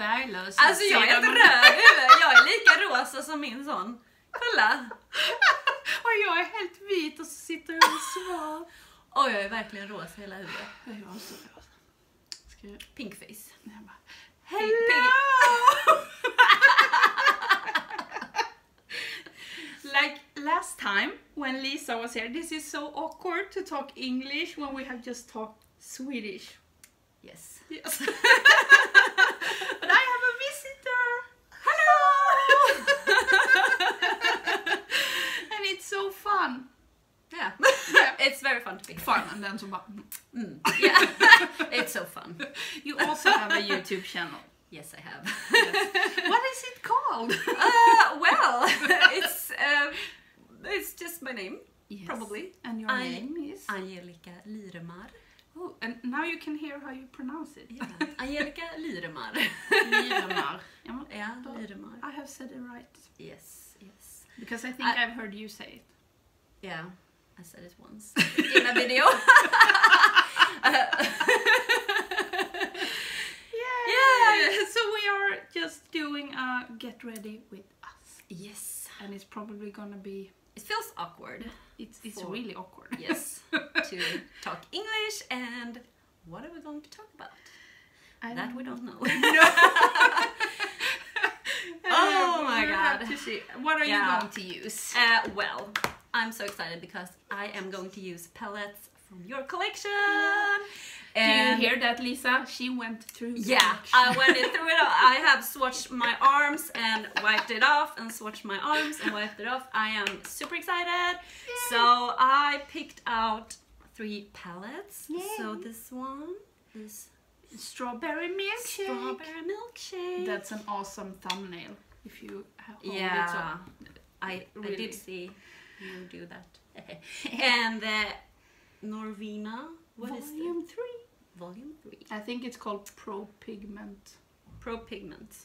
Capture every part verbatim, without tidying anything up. färglös. Alltså jag är ett rödhuvud, jag är lika rosa som min sån. Kolla. Och jag är helt vit och så sitter jag och svar. Och jag är verkligen rosa hela huvudet. Jag är så rosa. Ska jag... Pinkface. Nej, bara... Hello! Pink, pink. Like last time when Lisa was here, this is so awkward to talk English when we have just talked Swedish. Yes. Yes. But I have a visitor. Hello! And it's so fun. Yeah. Yeah. It's very fun to be fun and then so mm. Yeah. It's so fun. You also have a YouTube channel. Yes, I have. Yes. What is it called? Uh, well, it's uh, it's just my name, yes. Probably. And your An name is Angelica Lyremar. Oh, and now you can hear how you pronounce it. Yeah. Angelica Lyremar. Lyremar. Yeah, Lyremar. I have said it right. Yes, yes. Because I think I, I've heard you say it. Yeah, I said it once in a video. So we are just doing a get ready with us. Yes. And it's probably gonna be... It feels awkward. It's, it's for, really awkward. Yes. To talk English and what are we going to talk about? I that don't we don't know. know. Oh my god. What are yeah. you going to use? Uh, well, I'm so excited because I am going to use palettes from your collection. Yeah. And do you hear that, Lisa? She went through the yeah, I went it through it all. I have swatched my arms and wiped it off and swatched my arms and wiped it off. I am super excited. Yay. So I picked out three palettes. Yay. So this one is Strawberry Milkshake. Strawberry Milkshake. That's an awesome thumbnail if you have yeah, it so, I, really. I did see you do that. And the Norvina. What Volume is three. Volume three. I think it's called Pro Pigment. Pro Pigment.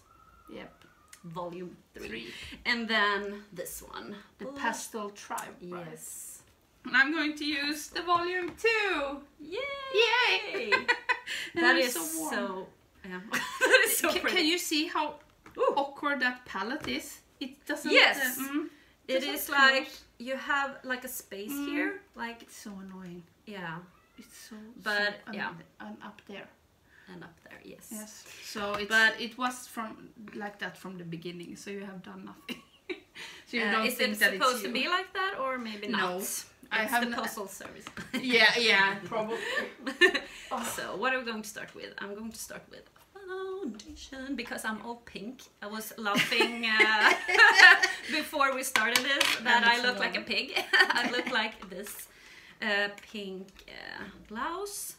Yep. Volume three. three. And then this one, the Black. Pastel Tribe. Yes. And I'm going to use the Volume two. Yay! Yay! That is so. so yeah. That is so. Can, pretty. Can you see how Ooh. awkward that palette is? It doesn't. Yes. Uh, mm, it doesn't is close. Like you have like a space mm. here. Like it's so annoying. Yeah. It's so, but so, yeah, and up there, and up there, yes. Yes. So, it's, but it was from like that from the beginning. So you have done nothing. So you uh, don't is think it that supposed it's you. to be like that, or maybe not? No, it's I have the postal service. Yeah, yeah, probably. Oh. So what are we going to start with? I'm going to start with foundation because I'm all pink. I was laughing uh, before we started this that and I look like a pig. I look like this. A uh, pink uh, blouse.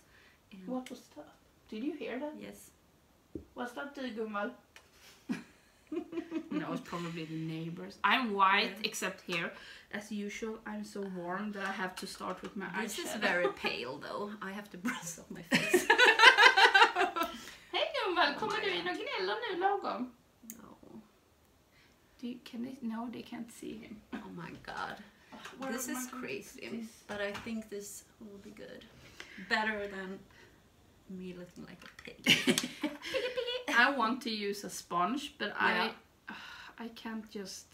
And what was that? Did you hear that? Yes. Was that the Gunvald? No, it's probably the neighbors. I'm white, yeah. Except here. As usual, I'm so warm that I have to start with my eyes. This eyeshadow. Is very pale though. I have to brush up my face. Hey Gunvald, kommer du in och gnäller nu lagom? No. Do you, can they, no, they can't see him. Oh my god. Where this is crazy, this? But I think this will be good. Better than me looking like a pig. Piggy, piggy. I want to use a sponge, but yeah. I, I can't just.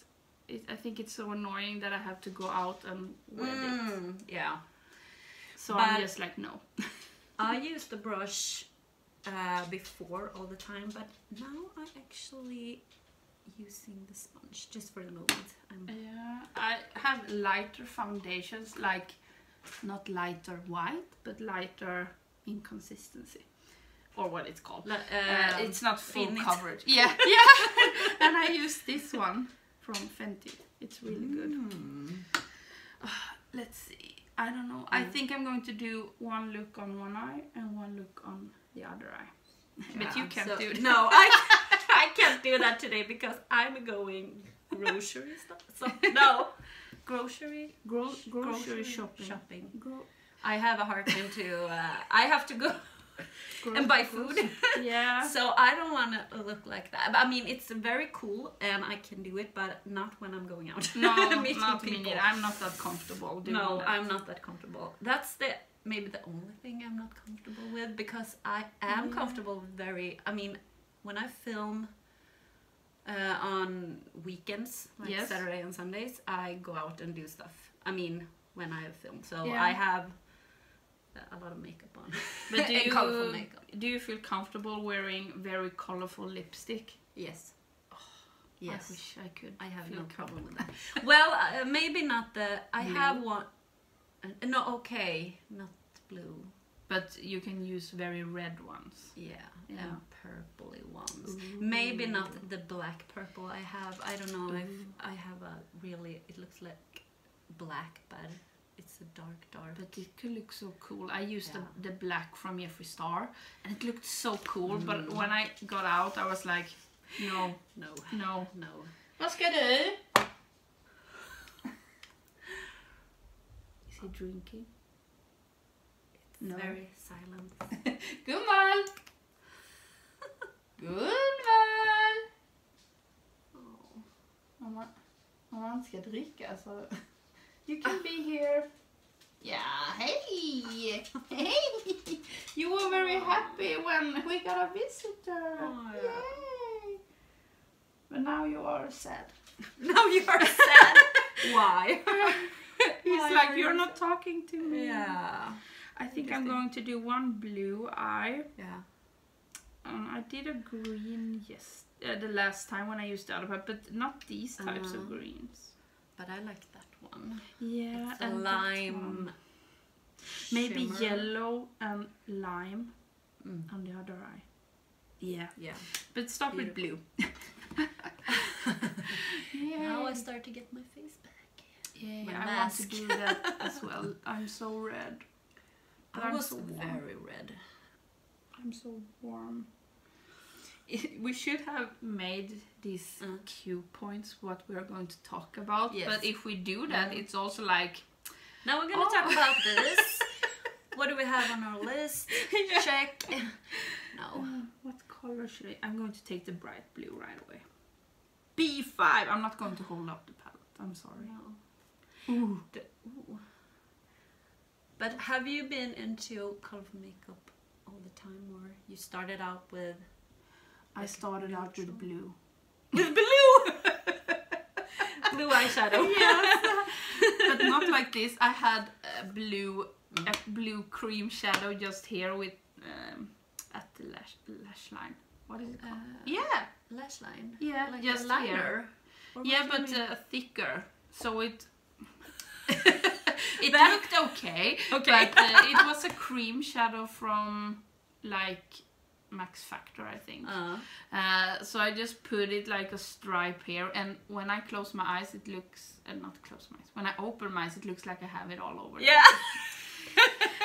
It, I think it's so annoying that I have to go out and wet mm, it. Yeah. So but I'm just like no. I use the brush uh, before all the time, but now I actually. Using the sponge just for the moment. I'm yeah, I have lighter foundations, like not lighter white, but lighter in consistency, or what it's called. L uh, uh, it's not full it. coverage. Yeah, yeah. And I use this one from Fenty. It's really mm. good. Uh, let's see. I don't know. Mm. I think I'm going to do one look on one eye and one look on the other eye. Yeah, but you can't so, do it. No, I. Can't. I can't do that today because I'm going grocery stuff. So, no, grocery, Gro grocery, grocery shopping. shopping. Gro I have a hard time to. Uh, I have to go grocery and buy food. Grocery. Yeah. So I don't want to look like that. I mean, it's very cool and I can do it, but not when I'm going out. No, not me neither. I'm not that comfortable. Doing no, that. I'm not that comfortable. That's the. Maybe the only thing I'm not comfortable with because I am yeah. comfortable with very. I mean. when I film uh, on weekends, like yes. Saturday and Sundays, I go out and do stuff. I mean, when I film, so yeah. I have a lot of makeup on. But do you, colorful makeup. Do you feel comfortable wearing very colorful lipstick? Yes. Yes. I wish I could. I have no problem with that. Well, uh, maybe not the... I blue. have one... Uh, no, okay. Not blue. But you can use very red ones. Yeah. yeah. And purpley ones. Ooh. Maybe not the black purple I have. I don't know Ooh. if I have a really... It looks like black, but it's a dark, dark. But it could look so cool. I used yeah. the, the black from Jeffree Star. And it looked so cool. Mm. But when I got out, I was like... No, no, no, no. Vad ska du? Is he drinking? It's no. very silent. Gunvald! Gunvald! Oh. Om, man, om man ska dricka så... You can be here. Yeah, hey! Hey! You were very happy when we got a visitor. Oh, yeah. Yay. But now you are sad. Now you are sad. Why? He's Why like, you're not sad? talking to me. Yeah. I think I'm going to do one blue eye. Yeah. Um, I did a green yes uh, the last time when I used the other part, but not these types uh-huh. of greens. But I like that one. Yeah. It's a and lime. Maybe shimmer. Yellow and lime mm. on the other eye. Yeah. Yeah. But start with blue. Yeah. Now I start to get my face back. Yeah, my I mask. want to do that as well. I'm so red. But I I'm was so very red. I'm so warm. It, we should have made these mm. cue points what we're going to talk about. Yes. But if we do that, mm. it's also like... Now we're going to oh. talk about this. What do we have on our list? Yeah. Check. No. Uh, what color should I... I'm going to take the bright blue right away. B five! I'm not going to hold up the palette. I'm sorry. No. Ooh. The, ooh. But have you been into colorful makeup all the time, or you started out with... Like, I started out with blue. With blue! Blue eyeshadow. Yes. But not like this. I had a blue, a blue cream shadow just here with... Um, at the lash, lash line. What is it called? Uh, yeah. Lash line? Yeah, like just liner. Yeah, but uh, thicker. So it... it that... looked okay. Okay. But uh, it was a cream shadow from, like, Max Factor, I think. Uh. Uh, so I just put it like a stripe here. And when I close my eyes, it looks... Uh, not close my eyes. When I open my eyes, it looks like I have it all over. Yeah.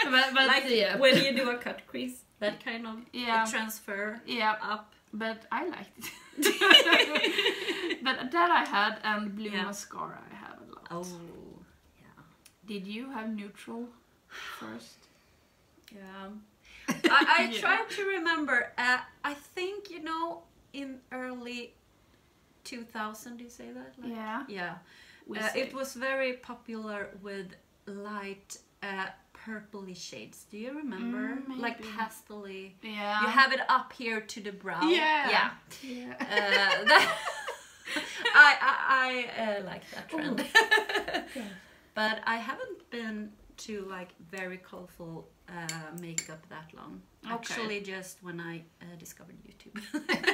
but, but like yeah. when you do a cut crease. That kind of yeah. transfer yeah. up. But I liked it. But that I had, and blue yeah. mascara I have a lot. Oh, yeah. Did you have neutral first? Yeah. I, I yeah. tried to remember. Uh, I think, you know, in early two thousand, do you say that? Like, yeah. Yeah. Uh, it was very popular with light... Uh, purpley shades. Do you remember? Mm, like pastely. Yeah. You have it up here to the brow. Yeah. Yeah. yeah. Uh, that I I, I uh, like that trend. Okay. But I haven't been to like very colorful uh, makeup that long. Okay. Actually, just when I uh, discovered YouTube. But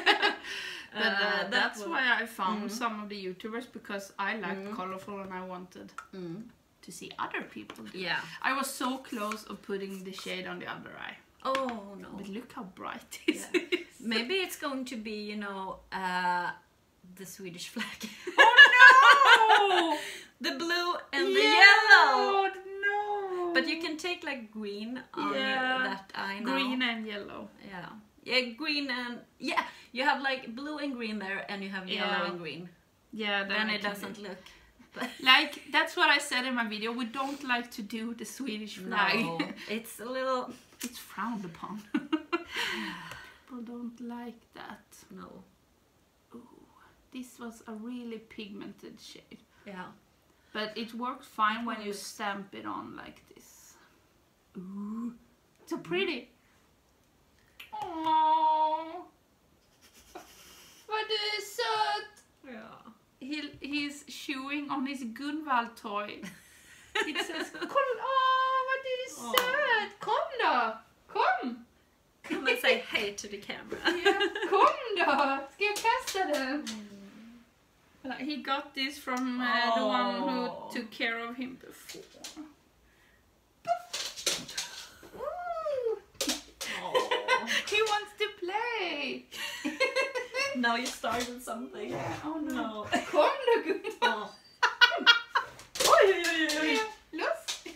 uh, uh, that's that why I found mm. some of the YouTubers, because I liked mm. colorful and I wanted. Mm. To see other people do. Yeah. I was so close of putting the shade on the other eye. Oh no. But look how bright it yeah. is. Maybe it's going to be, you know, uh, the Swedish flag. Oh no! The blue and yeah. the yellow. Oh no. But you can take like green on yeah. that eye now. Green and yellow. Yeah. Yeah, green and... Yeah, you have like blue and green there, and you have yellow yeah. and green. Yeah, then and it doesn't look... Like, that's what I said in my video, we don't like to do the Swedish flag. No, it's a little... It's frowned upon. People don't like that. No. Ooh, this was a really pigmented shade. Yeah. But it worked fine when you stamp it on like this. Ooh, so pretty. Aww. åh du är söt! Ja. He, he's chewing on his Gunvald toy. It says, kolla, åh vad du är söt! Kom då! Kom! Come and say hey to the camera. Yeah, kom då! Ska jag kasta den? Mm. He got this from uh, oh. the one who took care of him before. He wants to play! Now you started something. Yeah. Oh no. Kom då gumman! Oj, oj, oj! Loss!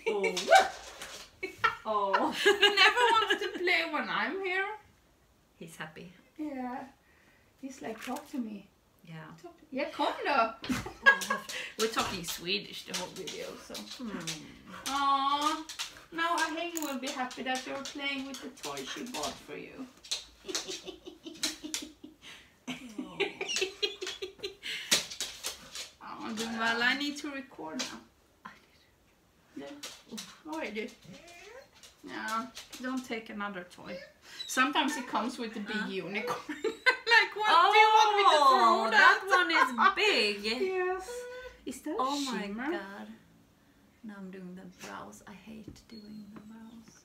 Oh. He never wants to play when I'm here. He's happy. Yeah. He's like, talk to me. Yeah. Talk to me. Yeah, kom då! We're talking Swedish the whole video, so... Hmm. Aww. Now Angelica will be happy that you're playing with the toy she bought for you. Oh. Oh, well, I need to record now. I did. Yeah. Oh, I did. Yeah, don't take another toy. Sometimes it comes with a big huh? unicorn. Like, what oh, do you want me to throw that? That one is big. Yes. Is that oh a shimmer? Oh my god. Now I'm doing the brows. I hate doing the brows.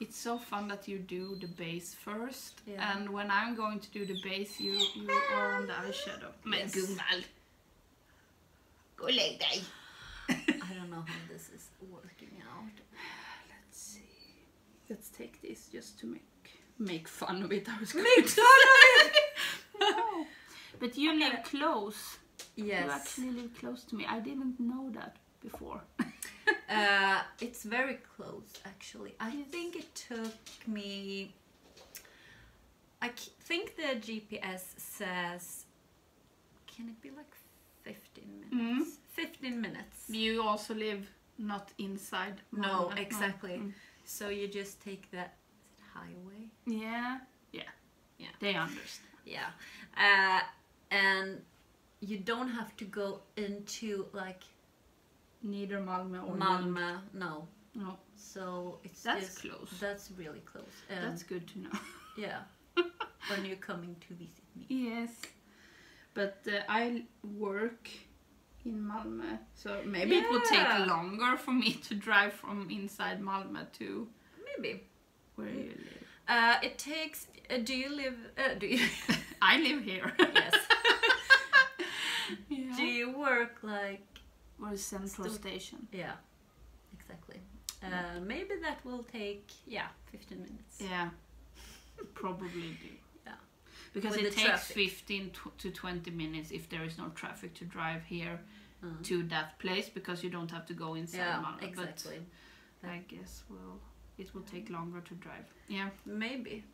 It's so fun that you do the base first, yeah. and when I'm going to do the base, you you are on the eyeshadow. My Gunvald. Go like that. I don't know how this is working out. Let's see. Let's take this just to make make fun of it. I was make fun of it. No. But you okay. live close. Yes. You actually live close to me. I didn't know that before. Uh, it's very close actually. I yes. think it took me, I think the G P S says, can it be like fifteen minutes? Mm. fifteen minutes. You also live not inside. No, exactly. Mm. So you just take the highway. Yeah. Yeah. Yeah. They understand. Yeah. Uh, and you don't have to go into like neither Malmö or Malmö, no. No. So it's that's just, close. That's really close. Um, that's good to know. Yeah. When you're coming to visit me. Yes. But uh, I work in Malmö, so maybe yeah. it would take longer for me to drive from inside Malmö to maybe where mm. you live. Uh, it takes. Uh, do you live? Uh, do you? I live here. Yes. Yeah. Do you work like? Or central Sto station. Yeah, exactly. Uh, yeah. Maybe that will take, yeah, fifteen minutes. Yeah, probably do. Yeah. Because with it takes traffic. fifteen to twenty minutes if there is no traffic to drive here mm. to that place, because you don't have to go inside. Yeah, Malmö. Exactly. But that I guess will it will take longer to drive. Yeah. Maybe.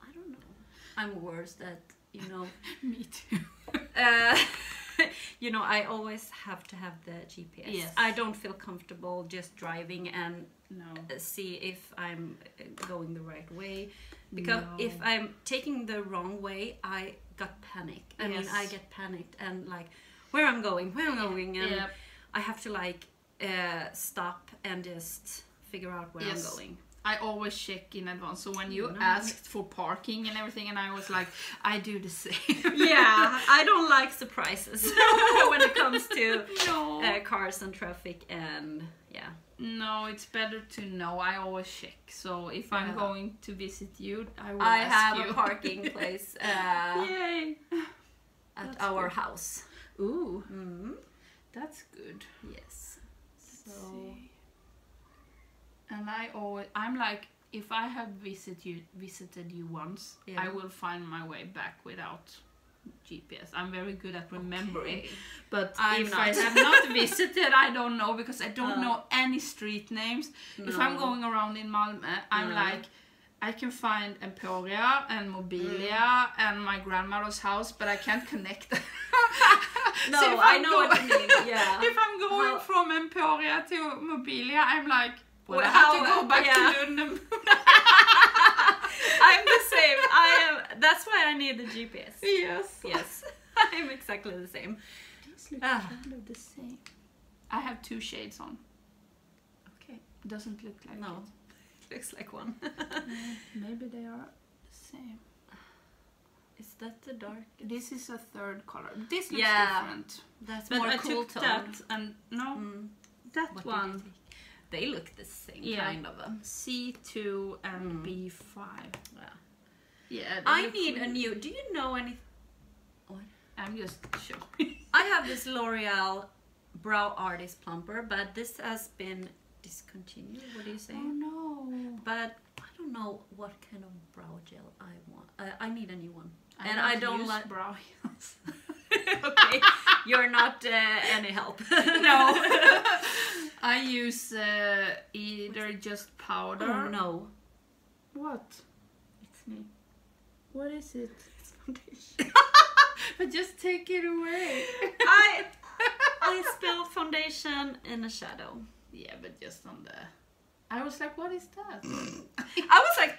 I don't know. I'm worse at, you know. Me too. uh, You know, I always have to have the G P S. Yes. I don't feel comfortable just driving and no. see if I'm going the right way. Because no. if I'm taking the wrong way, I got panic. I yes. mean, I get panicked and like, where I'm going, where I'm going. And yep. I have to like uh, stop and just figure out where yes. I'm going. I always check in advance. So when you no. asked for parking and everything, and I was like, I do the same. Yeah, I don't like surprises no. when it comes to no. uh, cars and traffic and yeah. No, it's better to know. I always check. So if yeah. I'm going to visit you, I will I ask have you. A parking place uh, Yay. At that's our good. House. Ooh, mm-hmm. that's good. Yes. Let's so. See. And I always, I'm like, if I have visit you, visited you once, yeah. I will find my way back without G P S. I'm very good at remembering, okay. but I'm if not. I have not visited, I don't know, because I don't uh, know any street names. No. If I'm going around in Malmö, I'm no. like, I can find Emporia and Mobilia mm. and my grandmother's house, but I can't connect them. No, so I know what you mean, yeah. If I'm going well, from Emporia to Mobilia, I'm like, well, well, I have to go back yeah. to London. I'm the same. I am. That's why I need the G P S. Yes. Yes. I'm exactly the same. These look ah. kind of the same. I have two shades on. Okay. Doesn't look like no. It. Looks like one. Maybe they are the same. Is that the dark? This is a third color. This looks yeah, different. That's but more I cool took tone. That and no, mm. that what one. They look the same yeah. kind of a C two and mm. B five. Yeah. Yeah. I need cool. a new. Do you know any? What? I'm just showing. I have this L'Oreal Brow Artist Plumper, but this has been discontinued. What do you say? Oh no. But I don't know what kind of brow gel I want. Uh, I need a new one. I and I don't like brow gels. Okay, you're not uh, any help. No. I use uh, either just powder. Oh no. What? It's me. What is it? It's foundation. But just take it away. I I spilled foundation in a shadow. Yeah, but just on the. I was like, what is that? I was like,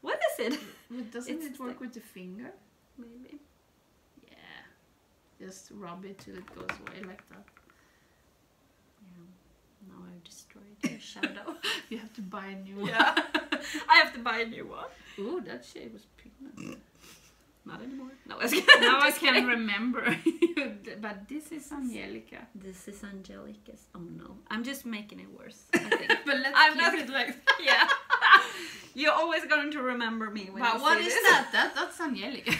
what is it? But doesn't it's it work the... with the finger? Maybe. Yeah. Just rub it till it goes away like that. Yeah. Now I've destroyed your shadow. You have to buy a new one. Yeah. I have to buy a new one. Ooh, that shade was pigment. Not anymore. No, I now I can remember. But this is Angelica. This is Angelica's. Oh no, I'm just making it worse. I think. But let's I'm keep not it like yeah. You're always going to remember me when. But you what say is this. That? That that's Angelica.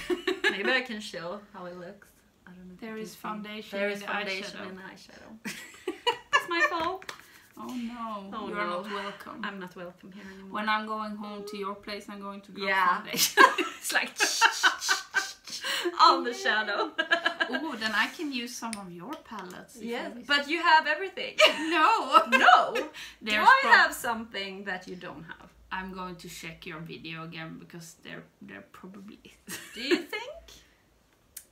Maybe I can show how it looks. I don't know. There is foundation. There is foundation and eyeshadow. It's my fault. Oh no, oh, you're no. not welcome. I'm not welcome here anymore. When I'm going home to your place, I'm going to go yeah. foundation. It's like on the shadow. Oh, then I can use some of your palettes. Yes, but you have everything. No. No. Do I have something that you don't have? I'm going to check your video again because there, there probably is. Do you think?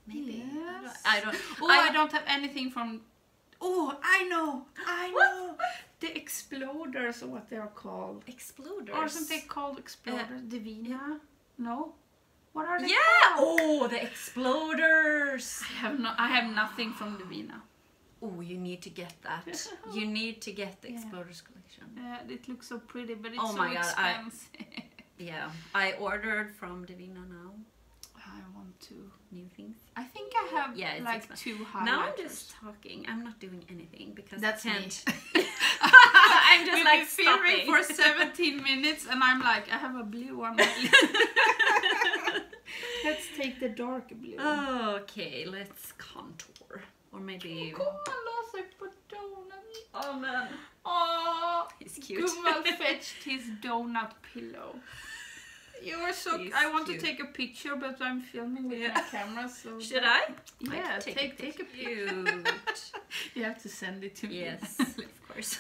Maybe. Yes. I don't. I don't oh, I, I don't have anything from. Oh, I know. I what? know. The Exploders, or what they are called. Exploders. Or aren't they called Exploders? Uh, Divina? No. What are they? Yeah. Called? Oh, the Exploders. I have no. I have nothing from Divina. Oh, you need to get that. You need to get the yeah. Exploders collection. Uh, it looks so pretty, but it's oh so my God, expensive. I, yeah, I ordered from Divina now. I want to new things. I think I have yeah, like two highlighters. Now I'm just talking. I'm not doing anything because that's I can't. Me. I'm just We've like filming for seventeen minutes, and I'm like, I have a blue one. Let's take the dark blue. Okay, let's contour, or maybe. Oh, come on, oh man. Oh, he's cute. Gunvald fetched his donut pillow. You're so. He's I want cute. to take a picture, but I'm filming with yeah. my camera. So should I? Yeah, I take take, take a picture. You have to send it to me. Yes, of course.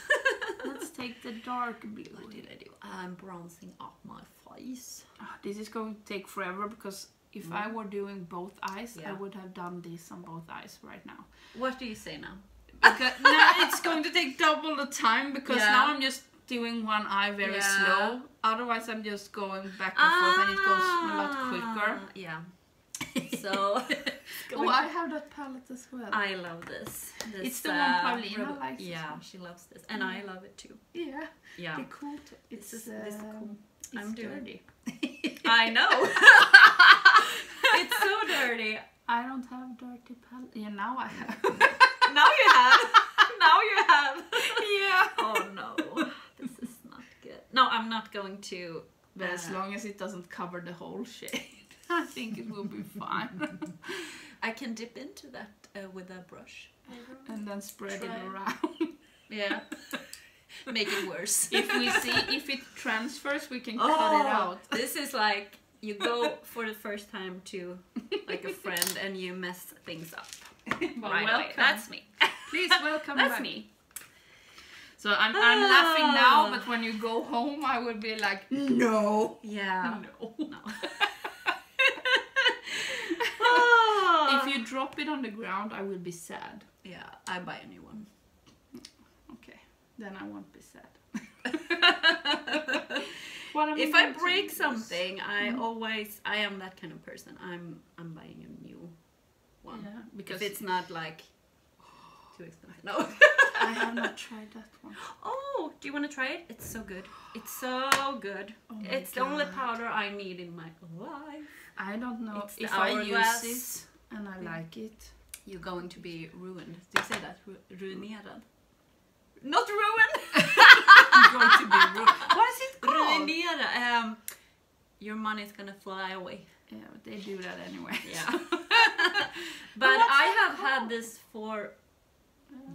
Let's take the dark blue. What did I do? I'm bronzing up my face. Oh, this is going to take forever because if mm. I were doing both eyes, yeah. I would have done this on both eyes right now. What do you say now? Because now it's going to take double the time because yeah. now I'm just. Doing one eye very yeah. slow, otherwise I'm just going back and ah, forth, and it goes a lot quicker. Yeah. So. Oh, I have that palette as well. I love this. this it's the uh, one Paulina likes. Yeah, well. She loves this, and mm. I love it too. Yeah. Yeah. They're cool. It's this is, uh, this is cool. It's I'm dirty. dirty. I know. It's so dirty. I don't have dirty palette. Yeah, now I have. Now you have. Now you have. Yeah. Oh no. This is not good. No, I'm not going to. But uh, as long as it doesn't cover the whole shade, I think it will be fine. I can dip into that uh, with a brush. And then spread Try. it around. Yeah. Make it worse. If we see, if it transfers, we can oh, cut it out. This is like, you go for the first time to like a friend and you mess things up. Well, right away. That's me. Please welcome That's back. me. So I'm, I'm oh. laughing now, but when you go home, I would be like, no. Yeah. No. No. Oh. If you drop it on the ground, I will be sad. Yeah, I buy a new one. Okay, then I won't be sad. What am if I, I break something, I mm. always, I am that kind of person. I'm, I'm buying a new one. Yeah, because if it's not like too expensive. No. I have not tried that one. Oh, do you want to try it? It's so good. It's so good. Oh it's God. the only powder I need in my life. I don't know it's if I use this and I like it. You're going to be ruined. Do you say that? Ru ruinerad? Not ruined! You're going to be ruined. What is it called? Ruinerad. Um, your money is gonna fly away. Yeah, but they do that anyway. Yeah. but, but I have called? had this for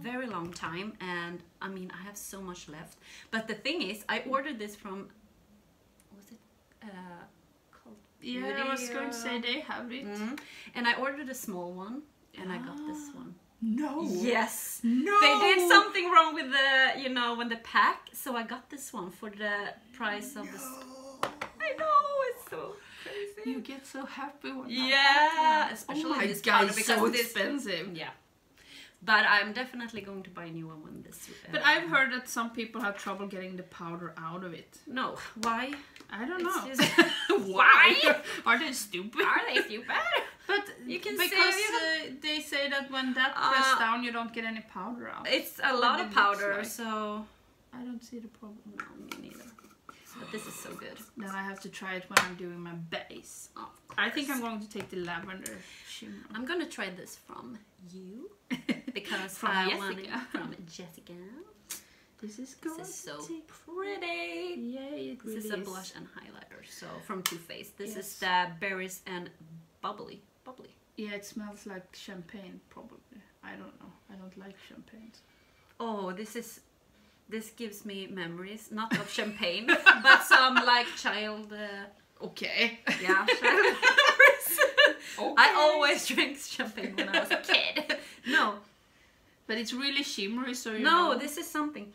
very long time, and I mean, I have so much left. But the thing is, I ordered this from, was it uh, called? Yeah, Mobilia? I was going to say they have it. Mm-hmm. And I ordered a small one, and ah. I got this one. No. Yes. No. They did something wrong with the, you know, when the pack. So I got this one for the price of no. the. I know, it's so. Crazy. You get so happy when yeah, that happens. Especially oh this God, because so it's expensive. Yeah, but I'm definitely going to buy a new one when this. Uh, but I've heard that some people have trouble getting the powder out of it. No, why? I don't it's know. Just... why? Are they stupid? Are they stupid? But you can because say, uh, they say that when that uh, pressed down, you don't get any powder out. It's a lot of powder, like. So I don't see the problem. No, me neither. But this is so good. Then I have to try it when I'm doing my base. Of course. I think I'm going to take the lavender shimmer. I'm going to try this from you. Because from I want it from Jessica. This is good. This is so pretty. Yeah, it really is. This is a blush and highlighter. So from Too Faced. This yes. is the berries and bubbly. Bubbly. Yeah, it smells like champagne probably. I don't know. I don't like champagne. Oh, this is... This gives me memories, not of champagne, but some like child... Uh, okay. Yeah, child memories. Okay. I always drank champagne when I was a kid. No. But it's really shimmery, so you No, know. This is something...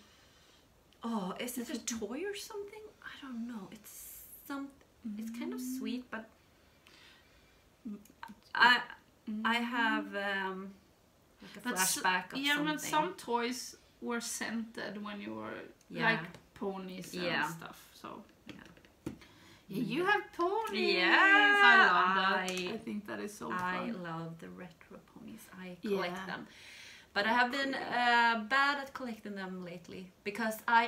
Oh, is it a toy or something? I don't know. It's some. It's kind of sweet, but... I, I have um, like a flashback of yeah, something. Yeah, but some toys... were scented when you were yeah. like ponies and yeah. stuff. So yeah. yeah, you have ponies. Yes, I love I, that. I think that is so I fun. I love the retro ponies. I collect yeah. them, but I have been uh, bad at collecting them lately because I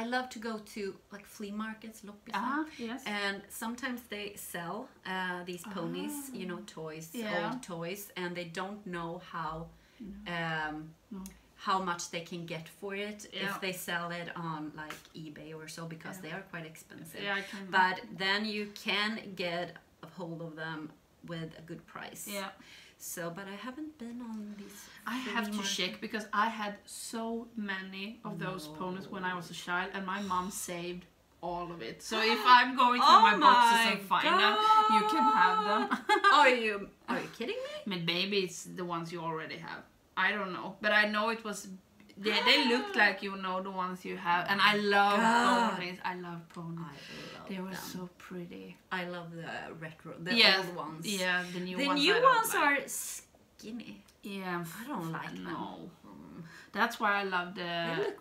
I love to go to like flea markets, look uh-huh, yes. and sometimes they sell uh, these ponies, uh-huh. you know, toys, yeah. old toys, and they don't know how. No. Um, no. how much they can get for it yeah. if they sell it on like eBay or so, because yeah. they are quite expensive. Yeah, I can but imagine. Then you can get a hold of them with a good price. Yeah. So, but I haven't been on these. I have to check because I had so many of those no. ponies when I was a child, and my mom saved all of it. So if I'm going through oh my, my boxes and find God. them, you can have them. Are you? Are you kidding me? Maybe it's the ones you already have. I don't know, but I know it was. They they looked like, you know, the ones you have, and I love God. ponies. I love ponies. I love they were them. so pretty. I love the retro, the yeah, old ones. Yeah, the new the ones. The new ones like. are skinny. Yeah, I don't like no. them. Mm. That's why I love the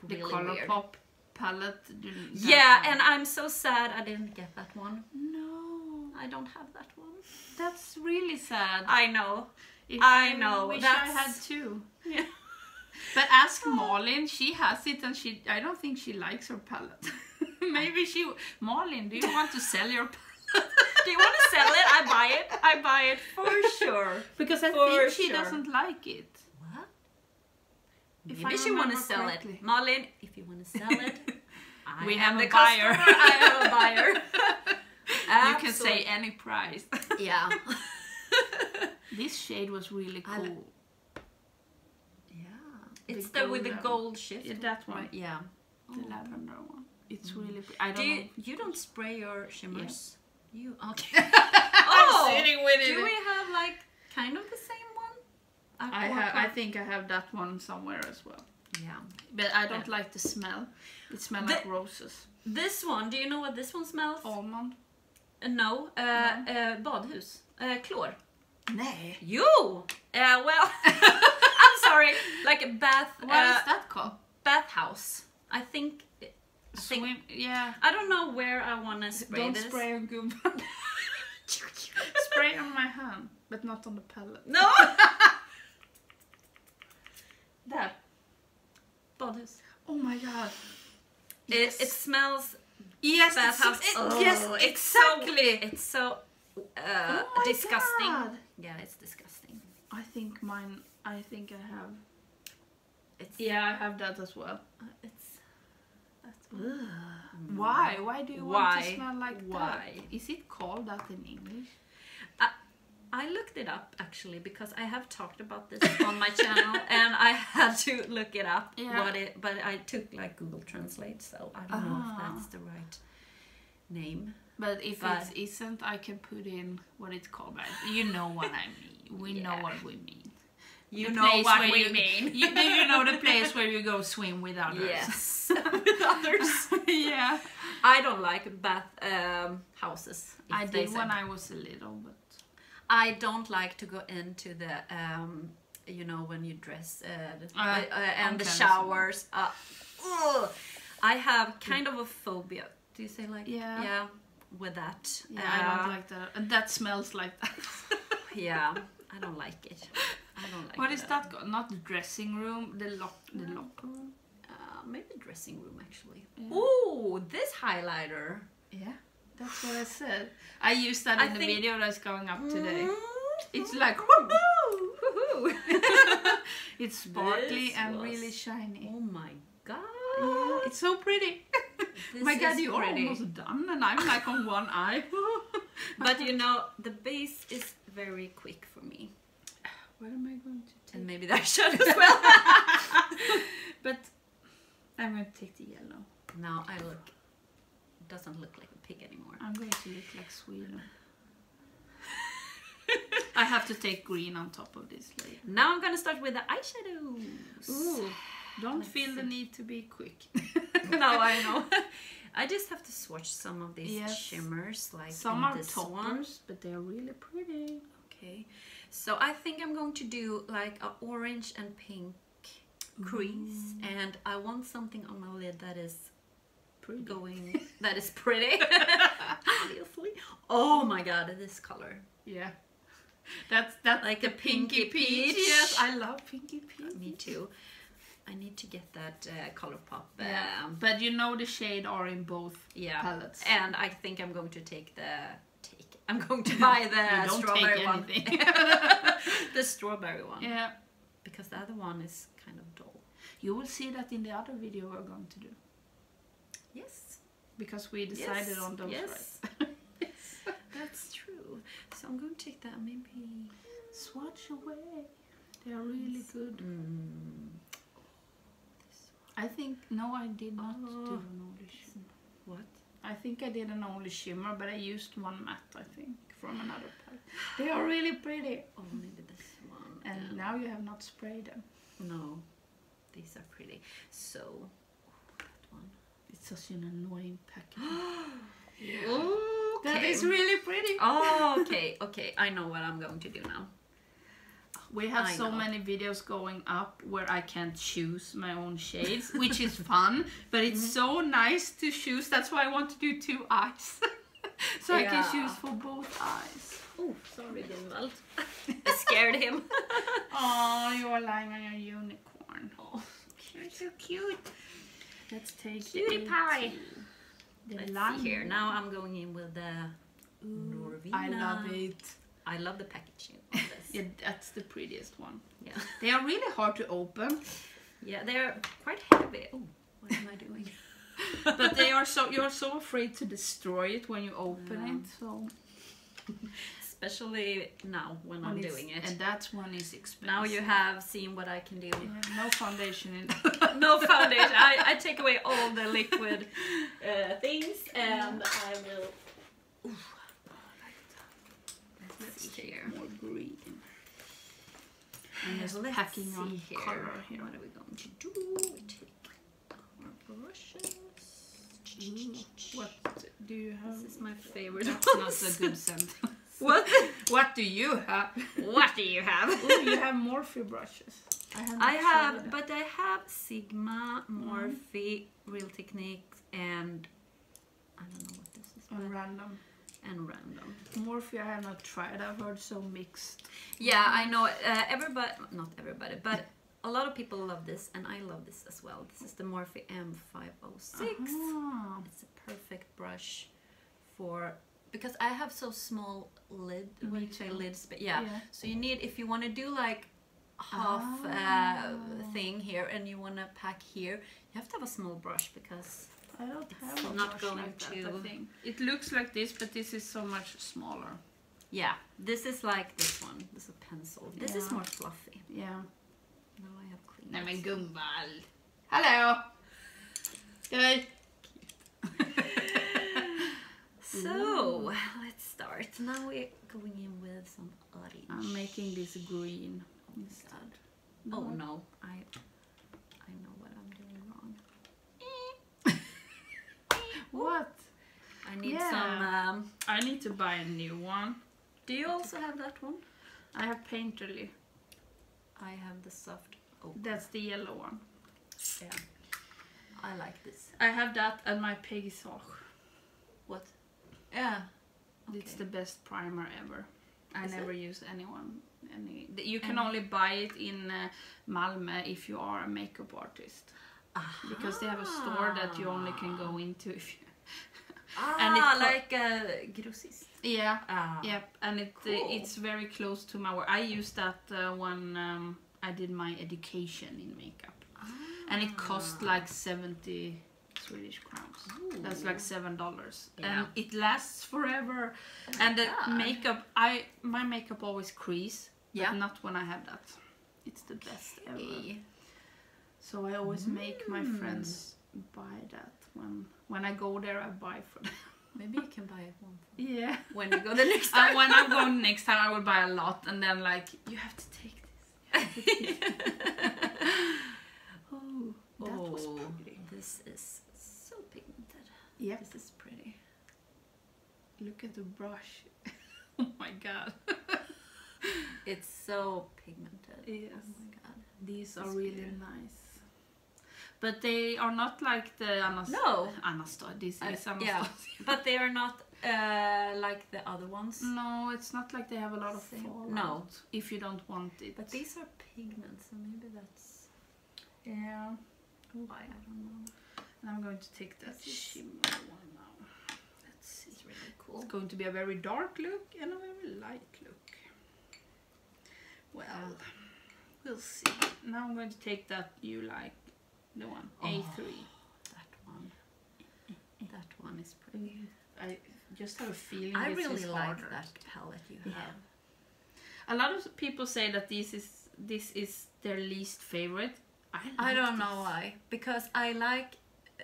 the really ColourPop palette. The, yeah, one. And I'm so sad I didn't get that one. No, I don't have that one. That's really sad. I know. If I know. Wish that's... I had two. Yeah. But ask Marlin. She has it, and she. I don't think she likes her palette. Maybe she. Marlin, do you want to sell your palette? Do you want to sell it? I buy it. I buy it for sure. Because I for think she sure. doesn't like it. What? If Maybe she want to sell correctly. it, Marlin. If you want to sell it, I we am have a buyer. Customer. I am a buyer. You can say any price. Yeah. This shade was really cool. Yeah, it's the, the with the gold shift. Yeah, that one. Yeah, the oh. lavender one. It's mm. really. I don't. Do you, you don't spray your shimmers. Yeah. You okay? oh, I'm sitting with do it. we have like kind of the same one? I have. I think I have that one somewhere as well. Yeah, but I don't yeah. like the smell. It smells like roses. This one. Do you know what this one smells? Almond. Uh, no. Uh, no. Uh, badhus. Uh, klor. Nej. Jo! Uh, well, I'm sorry. Like a bath... What uh, is that called? Bathhouse. I think... I Swim, think, yeah. I don't know where I want to spray don't this. Don't spray on Gunvald. Spray on my hand, but not on the palette. No! There. Bodies. Oh my god. Yes. It, it smells... Yes, bathhouse. It, oh, yes, exactly. It's so... It's so uh, oh disgusting. God. Yeah, it's disgusting. I think mine, I think I have, it's, yeah, I have that as well. It's, that's, ugh. Why? Why do you Why? want to smell like Why? that? Is it called that in English? I, I looked it up actually, because I have talked about this on my channel and I had to look it up, yeah. what it, but I took like Google Translate, so I don't ah. know if that's the right name. But if but it isn't, I can put in what it's called, right? You know what I mean. We yeah. know what we mean. You the know what we you, mean. You, do you know the place where you go swim with others? Yes, with others. Yeah. I don't like bath um, houses. I did when I was a little, but I don't like to go into the, um, you know, when you dress uh, the, uh, uh, and the showers. Uh, ugh, I have kind of a phobia. Do you say like? Yeah. Yeah. With that. Yeah, uh, I don't like that. And that smells like that. Yeah, I don't like it. I don't like What is that? that? Not the dressing room, the lock, the no. locker room. Uh, maybe dressing room actually. Yeah. Oh, this highlighter. Yeah, that's what I said. I used that I in think... the video that's going up today. Mm-hmm. It's like woohoo, woohoo. It's sparkly this and was... really shiny. Oh my god! Yeah, it's so pretty. This my god, you're pretty. almost done, and I'm like on one eye. But you know, the base is very quick for me. What am I going to take? And maybe that shot as well. But I'm going to take the yellow. Now I look, doesn't look like a pig anymore. I'm going to look like Sweden. I have to take green on top of this layer. Now I'm going to start with the eyeshadows. Ooh, don't Let's feel see. the need to be quick. No, I know. I just have to swatch some of these yes. shimmers. Like some are this toppers, one. but they're really pretty. Okay. So I think I'm going to do like an orange and pink crease, mm. and I want something on my lid that is pretty. going that is pretty. Obviously. Oh my god, this color. Yeah. That's that's like a pinky, pinky peach. peach. Yes, I love pinky peach. Me too. I need to get that uh, ColourPop. Yeah. Um, but you know the shade are in both yeah. palettes. And I think I'm going to take the I'm going to buy the strawberry one. The strawberry one. Yeah. Because the other one is kind of dull. You will see that in the other video we're going to do. Yes. Because we decided yes. on those, yes. right? Yes. That's true. So I'm going to take that maybe... Swatch away. They are really yes. good. Mm. This one. I think... No, I did not oh. do an audition. What? I think I did an only shimmer, but I used one matte, I think, from another palette. They are really pretty. Only this one. And yeah. now you have not sprayed them. No, these are pretty. So, oh, that one. It's such an annoying packaging. Yeah. Oh, okay. That is really pretty. Oh, okay, okay. I know what I'm going to do now. We have I so know. many videos going up where I can't choose my own shades, which is fun, but it's mm-hmm. so nice to choose. That's why I want to do two eyes. So yeah. I can choose for both eyes. Oh, sorry, Gunvald. I scared him. Oh, you're lying on your unicorn. Oh, you're so cute. Let's take Cutie the pie. The Let's line. see here. Now I'm going in with the Norvina. I love it. I love the packaging of this. Yeah, that's the prettiest one. Yeah. They are really hard to open. Yeah, they're quite heavy. Oh, what am I doing? But they are so, you're so afraid to destroy it when you open um, it. So especially now when, when I'm doing it. And that one is expensive. Now you have seen what I can do. Yeah, no foundation in No foundation. I, I take away all the liquid uh, things and I will oof. Let's take here. more green. And there's Let's packing on here. color here. What are we going to do? We take our brushes. Ooh. What do you have? This is my favorite. That's not a good sentence. What? What do you have? What do you have? Ooh, you have Morphe brushes. I have, I have but I have Sigma, Morphe, mm. Real Techniques, and I don't know what this is. And random. And random. Morphe, I have not tried. I've heard so mixed. Yeah, I know. Uh, everybody, not everybody, but a lot of people love this, and I love this as well. This is the Morphe M five oh six. Uh-huh. It's a perfect brush for because I have so small lid, what do you say, lids, but yeah. yeah. So you need, if you want to do like half oh. uh, thing here and you want to pack here, you have to have a small brush because I don't have it's a not brush going like to. That, I think. It looks like this, but this is so much smaller. Yeah, this is like this one. This is a pencil. This yeah. is more fluffy. Yeah. Now I have clean. Nej men Gunvald. Hello. Hey. So, let's start. Now we're going in with some orange. I'm making this green. Instead. No. Oh no, I I know what I'm doing wrong. What? I need yeah. some. Um, I need to buy a new one. Do you also have that one? I have Painterly. I have the soft oak. That's the yellow one. Yeah. I like this. I have that and my Pegisage. What? Yeah. Okay. It's the best primer ever. I Is never it? use anyone. Any. You can any. only buy it in uh, Malmö if you are a makeup artist. Aha. Because they have a store that you only can go into if you. Ah, and it like a grossist. Yeah, ah, yep. And it cool. uh, it's very close to my work. I used that uh, when um, I did my education in makeup. Ah. And it cost like seventy Swedish crowns. Ooh. That's like seven dollars. Yeah. And it lasts forever. Oh, and the God. makeup, I my makeup always crease. Yeah. But not when I have that. It's the best okay. ever. So I always mm. make my friends buy that. When when I go there, I buy for them. Maybe you can buy it one. Thing. Yeah. When you go the next time. Uh, when I go next time, I will buy a lot, and then like you have to take this. To take this. oh, that oh, was pretty. This is so pigmented. Yeah, this is pretty. Look at the brush. Oh my god. It's so pigmented. Yes. Oh my god. These are really weird. nice. But they are not like the Anast no. Anastasia. This is Anastasia. Yeah. But they are not uh, like the other ones. No, it's not like they have a lot of fallout. No, if you don't want it. But these are pigments, so maybe that's yeah. why I don't know. And I'm going to take that shimmer one now. Let's see. It's really cool. It's going to be a very dark look and a very light look. Well, yeah. we'll see. Now I'm going to take that you like. The one oh, A three. That one. That one is pretty. I just have a feeling. I really like harder. that palette you yeah. have. A lot of people say that this is this is their least favorite. I, like I don't this. know why. Because I like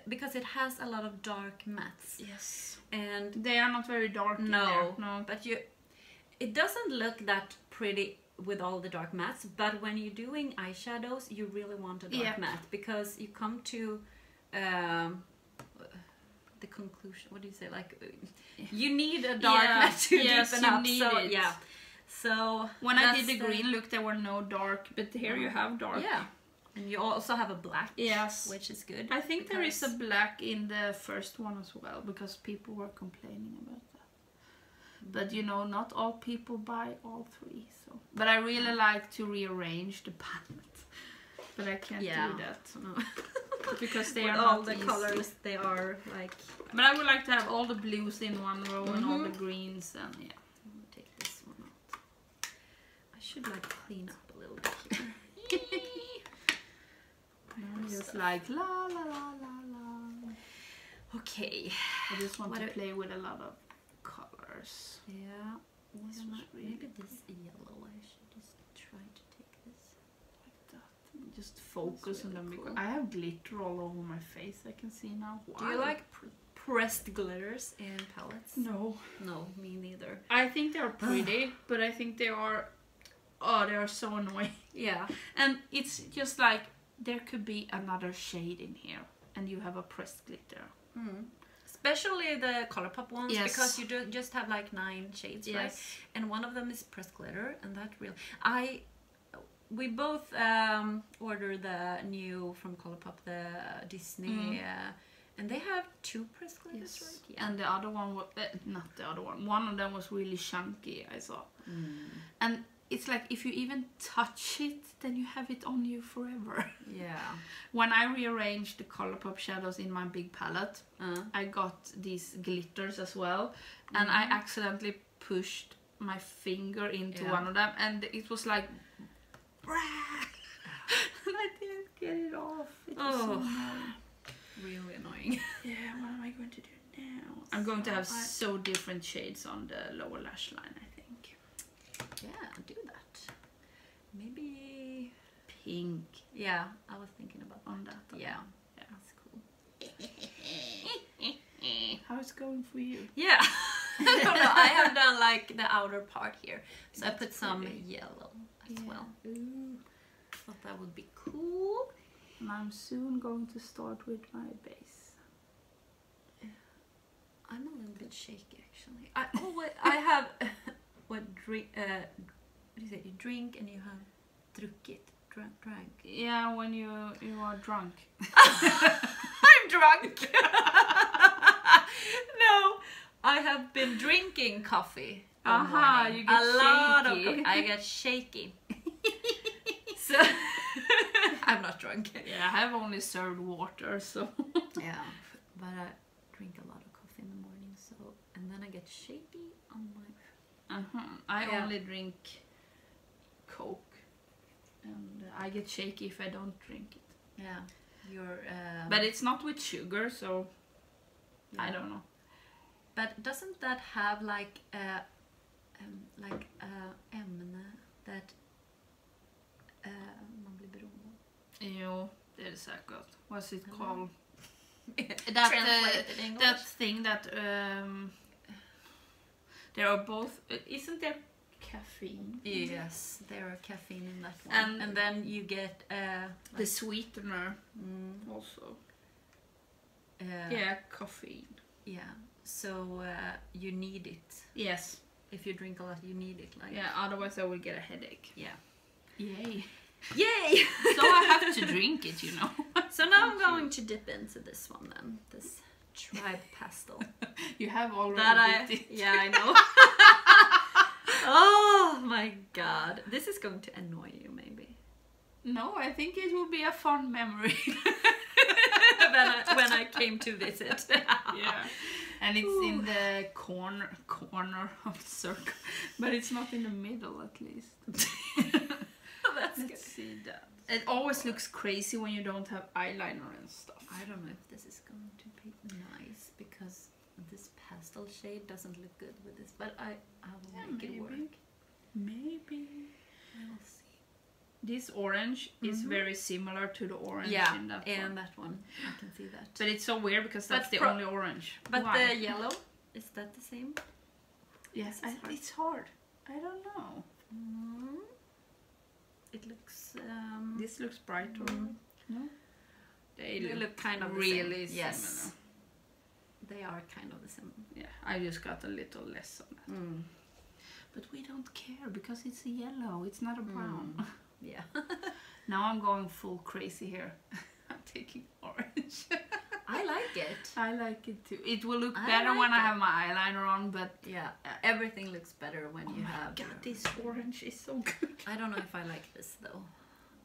because it has a lot of dark mattes. Yes. And they are not very dark. No. In there. No. But you, it doesn't look that pretty. With all the dark mattes, but when you're doing eyeshadows, you really want a dark yep. matte because you come to um, the conclusion. What do you say? Like yeah. you need a dark yeah. matte to yes, deepen up. Need so, it. Yeah. So when I did the green look, there were no dark, but here you have dark. Yeah. And you also have a black. Yes. Which is good. I think there is a black in the first one as well because people were complaining about. But you know, not all people buy all three. So, but I really like to rearrange the palette. But I can't yeah. do that no. because they With are all not the easy. colors. They are like. But I would like to have all the blues in one row mm-hmm. and all the greens and yeah. I'm gonna take this one out. I should like clean up a little bit here. I'm just like la la la la la. Okay. I just want what to play with a lot of. Yeah, not, maybe this yellow. I should just try to take this like that. Just focus really on them. Cool. I have glitter all over my face. I can see now. Wow. Do you like pr pressed glitters in palettes? No, no, me neither. I think they are pretty, but I think they are. Oh, they are so annoying. Yeah, and it's just like there could be another shade in here, and you have a pressed glitter. Mm. Especially the ColourPop ones yes. because you do just have like nine shades, yes. right? And one of them is pressed glitter, and that real I we both um, ordered the new from ColourPop, the Disney, mm. uh, and they have two pressed glitters, yes. right? Yeah. And the other one was uh, not the other one. One of them was really chunky. I saw, mm. and it's like if you even touch it, then you have it on you forever. Yeah. When I rearranged the ColourPop shadows in my big palette, uh. I got these glitters as well, and mm. I accidentally pushed my finger into yeah. one of them, and it was like, and I didn't get it off. It was oh. so annoying. Really annoying. Yeah, what am I going to do now? I'm going so to have I... so different shades on the lower lash line, I think. Yeah, do that. Maybe pink. Yeah, I was thinking about on that. that. Yeah. Yeah, that's cool. How is it going for you? Yeah. I don't know. I have done like the outer part here, so that's I put some pretty. yellow as yeah. well. Ooh. Thought that would be cool. And I'm soon going to start with my base. Yeah. I'm a little bit shaky actually. I always I have uh, what drink? Uh, what is it? You drink and you have druckit, drunk, drank. Yeah, when you you are drunk. I'm drunk. No. I have been drinking coffee. Aha, uh-huh, you get a shaky. lot of coffee. I get shaky. So I'm not drunk. Yeah, I have only served water, so yeah. But I drink a lot of coffee in the morning, so and then I get shaky on my. Uh huh. I yeah. only drink Coke, and I get shaky if I don't drink it. Yeah, you're. Um... But it's not with sugar, so yeah. I don't know. But doesn't that have like a, um, like a ämne that uh, man blir beroende av? Jo, det är det säkert. What's it called? that, uh, that thing that... Um, there are both... Isn't there caffeine? Yes, there are caffeine in that one. And, and then you get... Uh, like the sweetener mm. also. Uh, yeah, caffeine. Yeah. So uh, you need it. Yes. If you drink a lot, you need it. Like yeah. Otherwise, I will get a headache. Yeah. Yay. Yay. So I have to drink it, you know. So now Thank I'm going you. to dip into this one then. This tribe pastel. You have already. That I. It. Yeah, I know. Oh my god! This is going to annoy you, maybe. No, I think it will be a fond memory. When I, when I came to visit. Yeah. And it's Ooh. in the corner corner of the circle. But it's not in the middle, at least. Oh, that's Let's good. see that. It always looks crazy when you don't have eyeliner and stuff. I don't know if this is going to be nice, because this pastel shade doesn't look good with this. But I, I will yeah, make maybe. it work. Maybe. We'll see. This orange mm-hmm. is very similar to the orange yeah, in that and one. that one. I can see that. But it's so weird because that's but the only orange. But Why? the yellow, is that the same? Yes, I, hard. it's hard. I don't know. Mm. It looks... Um, this looks brighter. Mm. No? They look, look kind of really similar. Yes. They are kind of the same. Yeah, I just got a little less on that. Mm. But we don't care because it's a yellow, it's not a brown. Mm. Yeah. Now I'm going full crazy here. I'm taking orange. I like it. I like it too. It will look I better like when it. I have my eyeliner on, but yeah, everything looks better when oh you have. God, your... this orange is so good. I don't know if I like this though.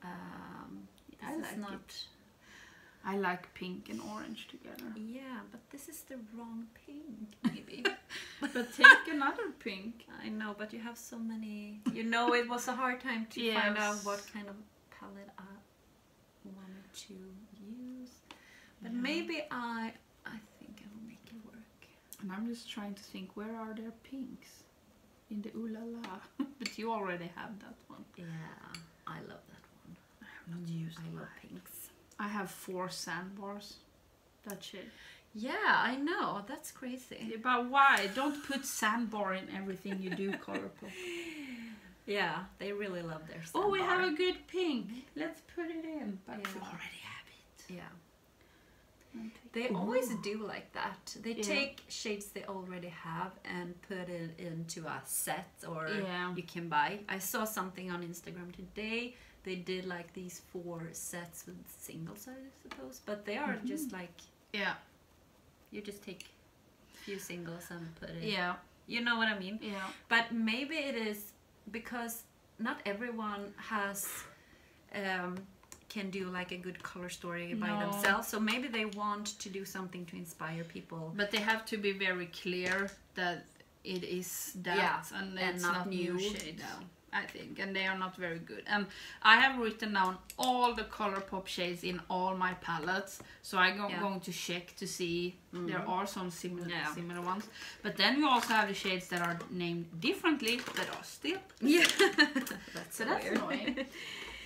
Um, this I like is not. It. I like pink and orange together. Yeah, but this is the wrong pink, maybe. But take another pink. I know, but you have so many... You know, it was a hard time to yes. find out what kind of palette I wanted to use. But yeah. maybe I... I think I will make it work. And I'm just trying to think, where are there pinks? In the ooh la la. But you already have that one. Yeah, I love that one. I have not used I love pinks. I have four sandbars. That's it. Yeah, I know. That's crazy. Yeah, but why? Don't put sandbar in everything you do, ColourPop. Yeah, they really love their sandbar. Oh, we have a good pink. Let's put it in. But yeah. we already have it. Yeah. They always Ooh. do like that. They yeah. take shades they already have and put it into a set or yeah. you can buy. I saw something on Instagram today. They did like these four sets with singles, I suppose, but they are mm-hmm. just like yeah. You just take a few singles and put it. Yeah, you know what I mean. Yeah, but maybe it is because not everyone has um, can do like a good color story by no. themselves, so maybe they want to do something to inspire people, but they have to be very clear that it is that yeah. and, and it's not, not new shade now, I think, and they are not very good. And um, I have written down all the ColourPop shades in all my palettes, so I'm go yeah. going to check to see mm-hmm. there are some similar yeah. similar ones. But then we also have the shades that are named differently that are still yeah. that's so that's weird. Annoying.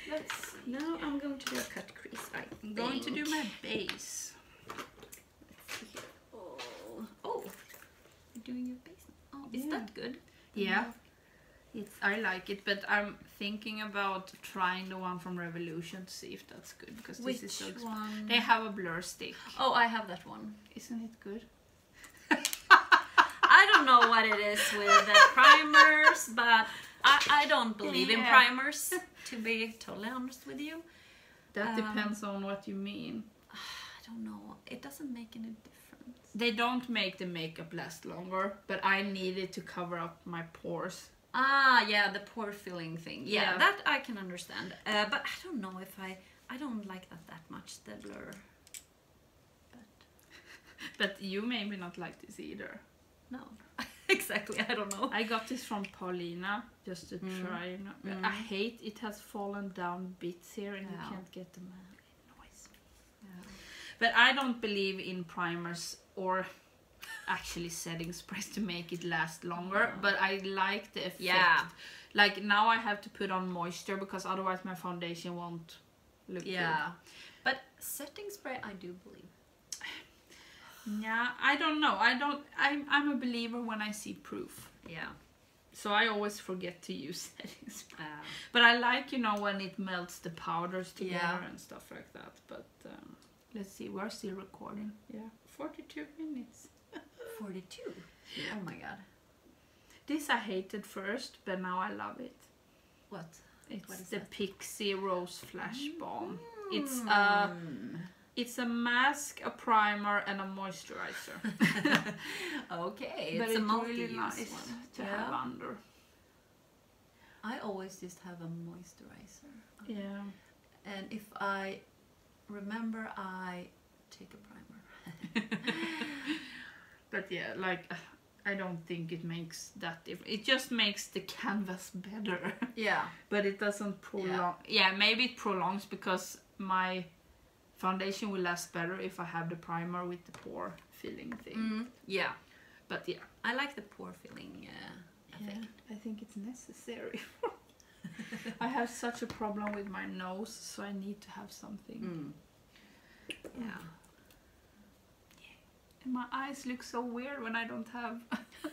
Let's now I'm going to do a cut crease. I think. I'm going to do my base. Let's see here. Oh, oh, you're doing your base. Oh, yeah. Is that good? Yeah. It's, I like it, but I'm thinking about trying the one from Revolution to see if that's good, because this Which is so one? They have a blur stick. Oh, I have that one. Isn't it good? I don't know what it is with the primers, but I, I don't believe yeah. in primers, to be totally honest with you. That um, depends on what you mean. I don't know. It doesn't make any difference. They don't make the makeup last longer, but I need it to cover up my pores. Ah, yeah, the pore filling thing. Yeah, yeah, that I can understand. Uh, but I don't know if I... I don't like that that much, the blur. But, but you maybe not like this either. No. Exactly, I don't know. I got this from Paulina, just to mm. try. You know, mm. I hate it has fallen down bits here and yeah. you can't get them out. It annoys me. Yeah. But I don't believe in primers or... actually setting sprays to make it last longer, but I like the effect. Yeah. Like now I have to put on moisture because otherwise my foundation won't look yeah. good. But setting spray I do believe. Yeah, I don't know. I don't I'm I'm a believer when I see proof. Yeah. So I always forget to use setting spray. Uh, but I like, you know, when it melts the powders together yeah. and stuff like that. But um, let's see, we're still recording. Yeah. forty-two minutes. forty-two. Oh my god. This I hated first, but now I love it. What? It's what the that? Pixie Rose Flash Balm. Mm. It's a it's a mask, a primer, and a moisturizer. Okay, but it's, it's a multi-use really nice one to yeah. have under. I always just have a moisturizer. Okay. Yeah. And if I remember, I take a primer. But yeah, like, uh, I don't think it makes that difference. It just makes the canvas better. Yeah. But it doesn't prolong. Yeah. Yeah, maybe it prolongs because my foundation will last better if I have the primer with the pore filling thing. Mm, yeah. But yeah. I like the pore filling uh, effect. Yeah, I think it's necessary. I have such a problem with my nose, so I need to have something. Mm. Yeah. And my eyes look so weird when I don't have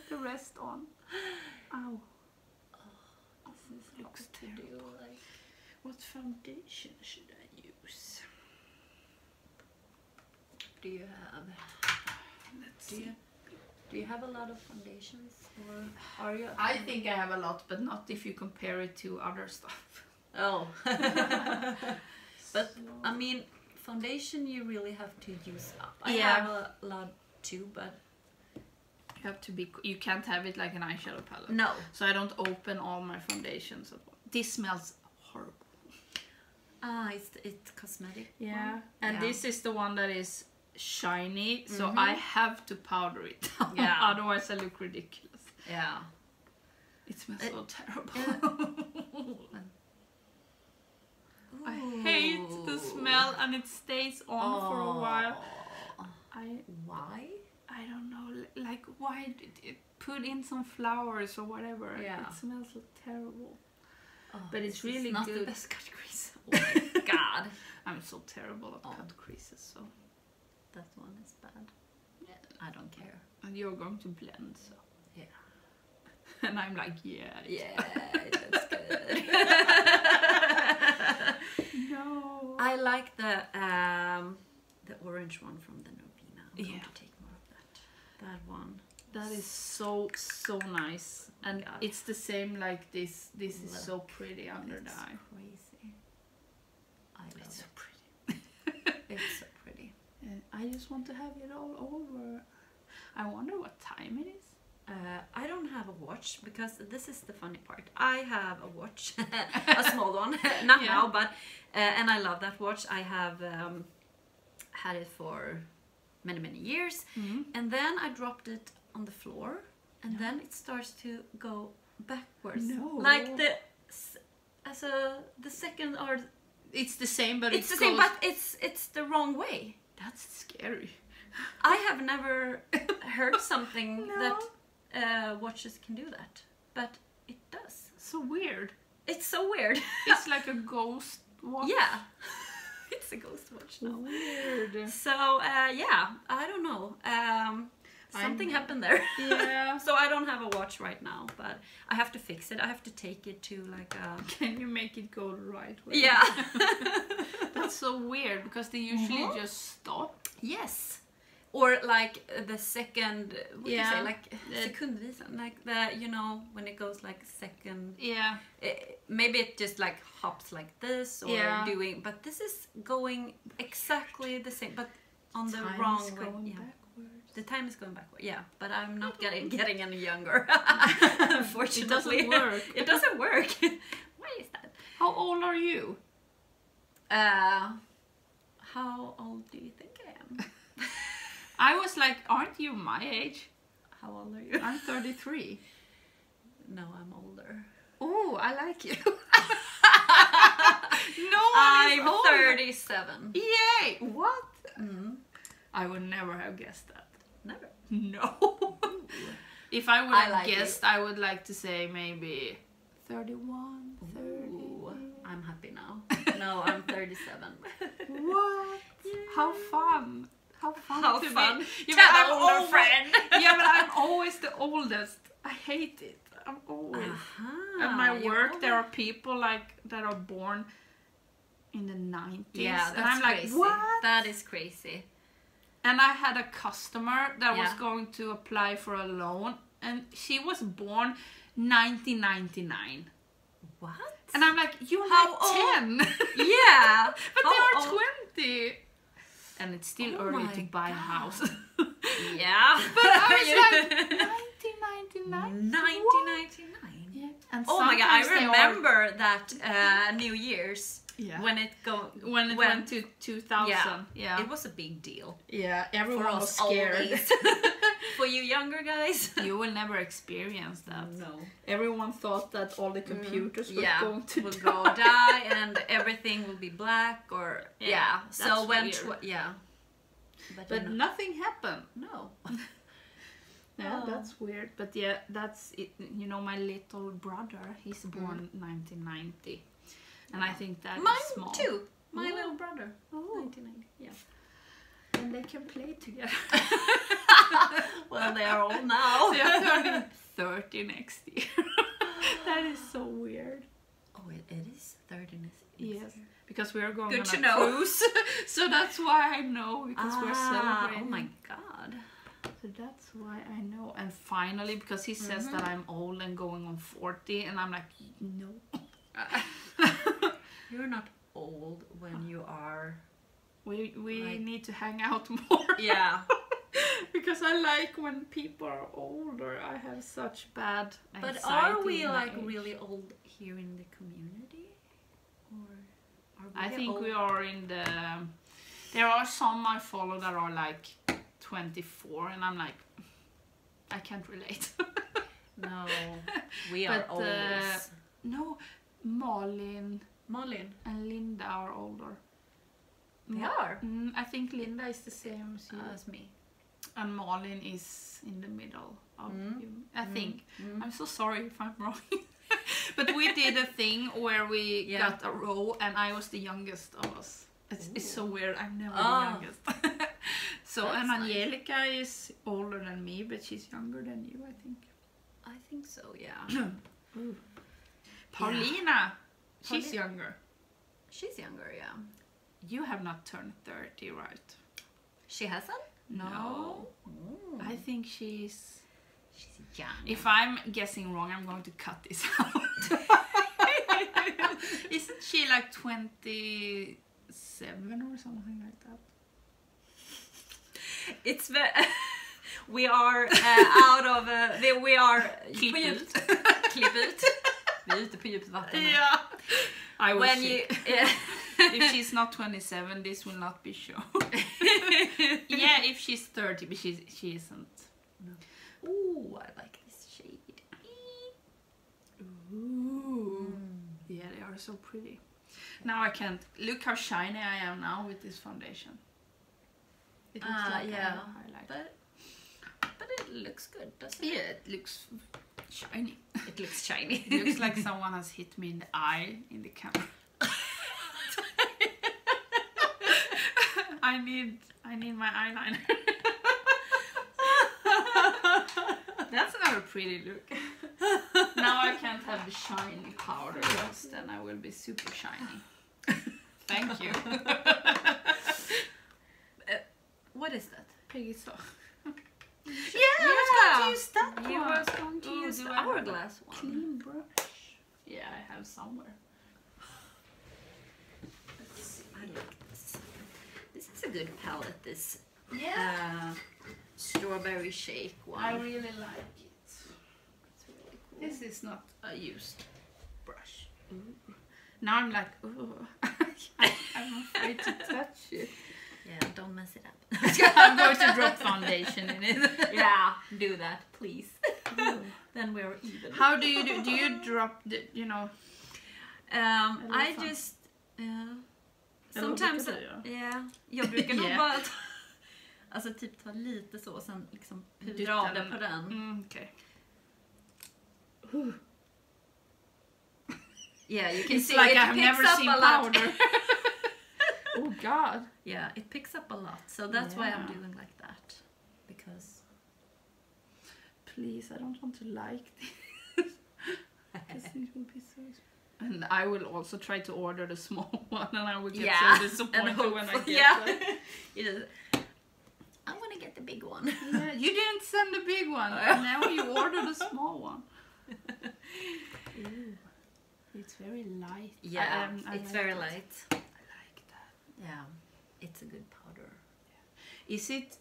the rest on. Ow. Oh, this looks terrible. Like... What foundation should I use? Do you have... Let's do see. You, do you have a lot of foundations? Or are you... I think I have a lot, but not if you compare it to other stuff. Oh. But, so... I mean... Foundation you really have to use up. I yeah. have a lot too, but you have to be. You can't have it like an eyeshadow palette. No. So I don't open all my foundations. This smells horrible. Ah, uh, it's it's cosmetic. Yeah. One. And yeah. this is the one that is shiny, so mm-hmm. I have to powder it. Yeah. Otherwise I look ridiculous. Yeah. It smells it, so terrible. Yeah. I hate the smell, and it stays on oh. for a while. I why? I don't know. Like, why did it put in some flowers or whatever? Yeah. It smells so terrible. Oh, but it's really not good. The best cut crease. Oh my god! I'm so terrible at oh. cut creases. So that one is bad. Yeah. I don't care. And you're going to blend, so yeah. And I'm like, yeah, yeah, that's good. No. I like the um, the orange one from the Norvina. I'm yeah. going to take more of that. That one. That is so so nice, oh and God. It's the same like this. This Look. Is so pretty under it's the eye. Crazy. I love it's it. So pretty. It's so pretty. And I just want to have it all over. I wonder what time it is. Uh, I don't have a watch, because this is the funny part. I have a watch, a small one, not yeah. now, but uh, and I love that watch. I have um, had it for many, many years, mm-hmm. and then I dropped it on the floor, and no. then it starts to go backwards, no. like the as a the second or it's the same, but it's, it's the same, but it's it's the wrong way. That's scary. I have never heard something no. that. Uh, watches can do that, but it does. So weird. It's so weird. It's like a ghost watch. Yeah, it's a ghost watch now. Weird. So uh, yeah, I don't know. Um, something I'm... happened there. Yeah. So I don't have a watch right now, but I have to fix it. I have to take it to like a... Can you make it go the right way? Yeah. That's so weird, because they usually mm-hmm. just stop. Yes. Or like the second, what yeah. do you say, like the, sekundvisan, like the, you know, when it goes like second. Yeah. It, maybe it just like hops like this or yeah. doing, but this is going exactly the same, but on the time wrong is going way. Yeah. Backwards. The time is going backwards, yeah, but I'm not getting getting any younger, unfortunately. It doesn't work. It doesn't work. Why is that? How old are you? Uh, how old do you think I am? I was like, aren't you my age? How old are you? I'm thirty-three. No, I'm older. Oh, I like you. No, I'm thirty-seven. Yay! What? Mm-hmm. I would never have guessed that. Never. No. If I would have I like guessed, it. I would like to say maybe thirty-one. Ooh, thirty. I'm happy now. No, I'm thirty-seven. What? Yay. How fun! How fun! How to fun! Be. Yeah, but I'm older friend. Yeah, but I'm always the oldest. I hate it. I'm always. Uh-huh. At my work, older. There are people like that are born in the nineties. Yeah, that's and I'm crazy. Like, what? That is crazy. And I had a customer that yeah. was going to apply for a loan, and she was born nineteen ninety-nine. What? And I'm like, you're like ten. Yeah, but how they are old? twenty. And it's still oh early to buy God. a house. Yeah. But I was like, nineteen ninety-nine. nineteen ninety-nine. Yeah. And oh my God, I remember are... that uh, New Year's yeah. when it go when it when... went to two thousand. Yeah. yeah. It was a big deal. Yeah, everyone For was scared. For you younger guys, you will never experience that. No. Everyone thought that all the computers mm. were yeah. going to will die. Go die, and everything will be black or yeah. yeah. So when tw yeah, but, but nothing happened. No. Yeah, oh. That's weird. But yeah, that's it. You know, my little brother, he's born mm. nineteen ninety, and yeah. I think that mine is small. too. My oh. little brother, oh. nineteen ninety. Yeah. And they can play together. Well, they are old now. They are turning thirty next year. That is so weird. Oh, it, it is thirty next year. Yes, because we are going Good on a know. cruise. So that's why I know, because ah, we're celebrating. Oh my God. So that's why I know. And finally, because he says mm-hmm. that I'm old and going on forty, and I'm like, no. You're not old when you are... We, we like, need to hang out more. Yeah. Because I like when people are older. I have such bad anxiety. But are we like age. really old here in the community? Or are we I think old? we are in the... There are some I follow that are like twenty-four, and I'm like, I can't relate. No, we are but, old. Uh, no, Marlin, Marlin and Linda are older. They are. Mm, I think Linda is the same as, you. Uh, as me. And Malin is in the middle of mm. you, I mm. think. Mm. I'm so sorry if I'm wrong. But we did a thing where we yeah. got a row, and I was the youngest of us. It's, it's so weird, I'm never oh. the youngest. So, That's and Angelica nice. is older than me, but she's younger than you, I think. I think so, yeah. Ooh. Paulina, yeah. she's Paulina. younger. She's younger, yeah. You have not turned thirty, right? She hasn't? No. no. I think she's... She's young. If I'm guessing wrong, I'm going to cut this out. Isn't she like twenty-seven or something like that? It's... We are uh, out of... Uh, the, we are... Klipp ut. Klipp ut. Vi är ute på djupt vatten. Yeah. I was when you, yeah. If she's not twenty-seven, this will not be shown. Yeah, if she's thirty, but she's, she isn't. No. Ooh, I like this shade. Ooh. Mm. Yeah, they are so pretty. Now I can't. Look how shiny I am now with this foundation. It looks uh, like yeah. a highlight. But, but it looks good, doesn't it? Yeah, it looks shiny. It looks shiny. It looks like someone has hit me in the eye in the camera. I need I need my eyeliner. That's another pretty look. Now I can't have the shiny powder, because then I will be super shiny. Thank you. uh, what is that? Peggy Saw. Yeah, yeah, I was going to use that one. You were going to Ooh, use the hourglass one. Clean brush. Yeah, I have somewhere. Let's see. I like this. This is a good palette, this yeah. uh, strawberry shake one. I really like it. It's really cool. This is not a used brush. Ooh. Now I'm like, oh, I'm afraid to touch it. Yeah, don't mess it up. I'm going to drop foundation in it. Yeah, do that, please. Ooh. Then we're even. How do you do? Do you drop? The, you know? Um, I fun. just. Uh, sometimes. Jag brukar det, ja. Yeah, jag brukar nog bara. Alltså typ ta lite så, sen liksom pudra den på den. Mm, okej. Okay. Uh. Yeah, you can it's see like it I have never seen powder. Oh god. Yeah, it picks up a lot. So that's yeah. why I'm doing like that. Because please, I don't want to like this. Because it will be so expensive. And I will also try to order the small one, and I will get yeah. so disappointed when I get yeah. it. Yeah. I'm gonna get the big one. Yeah, you didn't send the big one. And now you order the small one. Ew. It's very light. Yeah, I, um, I it's like very it. light. Yeah, it's a good powder. Yeah. Is it?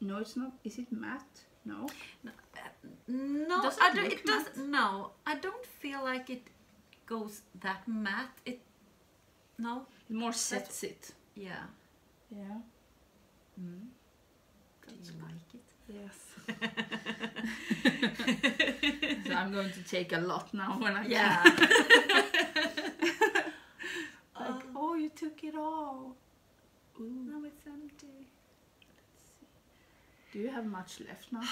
No, it's not. Is it matte? No. No, uh, no does it I don't. It does. No, I don't feel like it goes that matte. It. No. It more sets it. Yeah. Yeah. Mm. Do you good. like it? Yes. So I'm going to take a lot now when I. Yeah. Like, oh, you took it all. Ooh. Now it's empty. Let's see. Do you have much left now?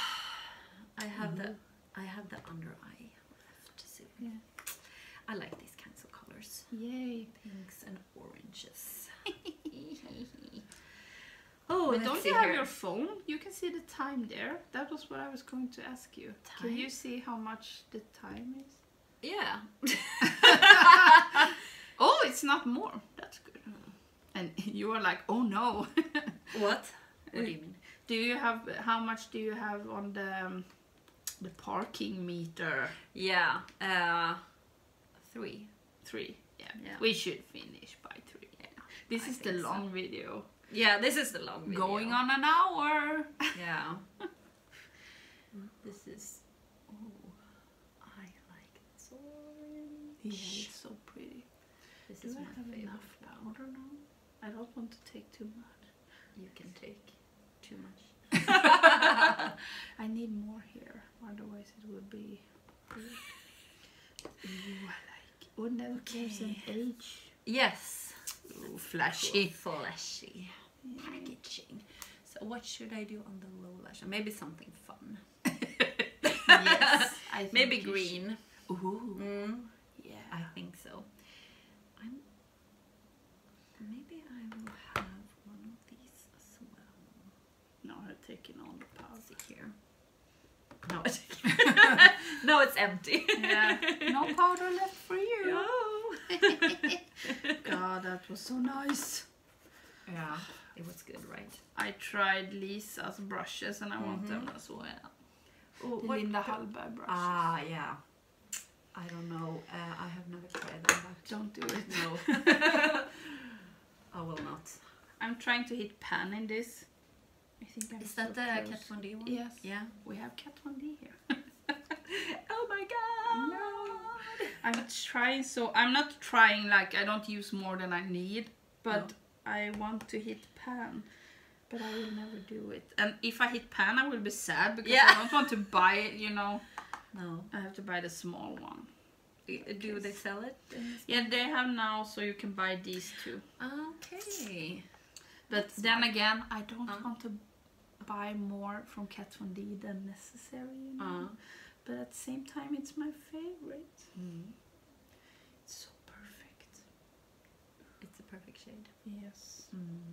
I have mm. the I have the under eye left. So yeah. I like these kinds of colors. Yay! Pinks and oranges. Oh, but don't you have here. your phone? You can see the time there. That was what I was going to ask you. Time? Can you see how much the time is? Yeah. Oh, it's not more. That's good. And you are like, oh no. What? What do you mean? Do you have, how much do you have on the um, the parking meter? Yeah. Uh, three. Three. Yeah. yeah. We should finish by three. Yeah. This I is the long so. video. Yeah, this is the long video. Going on an hour. Yeah. This is, oh, I like this orange. Yeah, it's so pretty. This Do is I my have enough powder now? I don't want to take too much. You can take too much. I need more here, otherwise it would be. Ooh, I like. Oh no, okay. H. Yes. Ooh, flashy. Flashy. Yeah. Packaging. So what should I do on the low lash? Maybe something fun. Yes. I think Maybe green. Should. Ooh. Mm. Yeah. I think so. I'm, maybe I will have one of these as well. No, I'm taking all the powder here. No, no, it's empty. Yeah. No powder left for you. No. God, that was so nice. Yeah, it was good, right? I tried Lisa's brushes, and I mm-hmm. want them as well. Oh, the Linda Halberg brushes. Ah, yeah. I don't know. Uh, I have never tried them. Don't do it. No. I will not. I'm trying to hit pan in this. I think I'm Is that so the close. Kat Von D one? Yes. Yeah, we have Kat Von D here. Oh my god! No. I'm trying so... I'm not trying like I don't use more than I need. But no. I want to hit pan. But I will never do it. And if I hit pan, I will be sad. Because yeah. I don't want to buy it, you know. No. I have to buy the small one. Do they sell it? Yeah, they have now, so you can buy these two. Okay. But That's then smart. again, I don't um. want to buy more from Kat Von D than necessary, you know? uh. But at the same time, it's my favorite. Mm. It's so perfect. It's a perfect shade. Yes. Mm.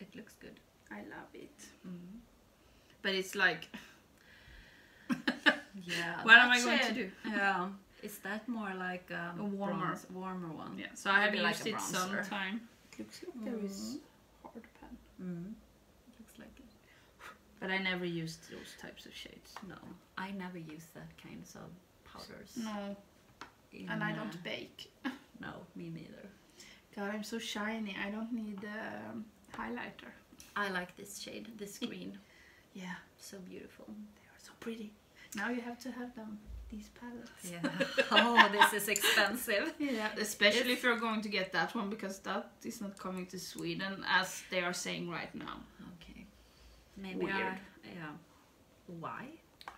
It looks good. I love it. Mm. But it's like... yeah. What am I going to do? Yeah. Is that more like um, a warmer, bronze, warmer one? Yeah. So I have Maybe used like it sometime. It looks like mm. there is hard pan. Mm. It looks like it. But I never used those types of shades. No, I never use that kind of powders. No. In and I don't uh, bake. No, me neither. God, I'm so shiny. I don't need a um, highlighter. I like this shade, this green. Yeah, so beautiful. They are so pretty. Now you have to have them. These palettes. Yeah. Oh, this is expensive. Yeah, especially it's... if you're going to get that one, because that is not coming to Sweden as they are saying right now. Okay. Maybe. Weird. I, yeah. Why?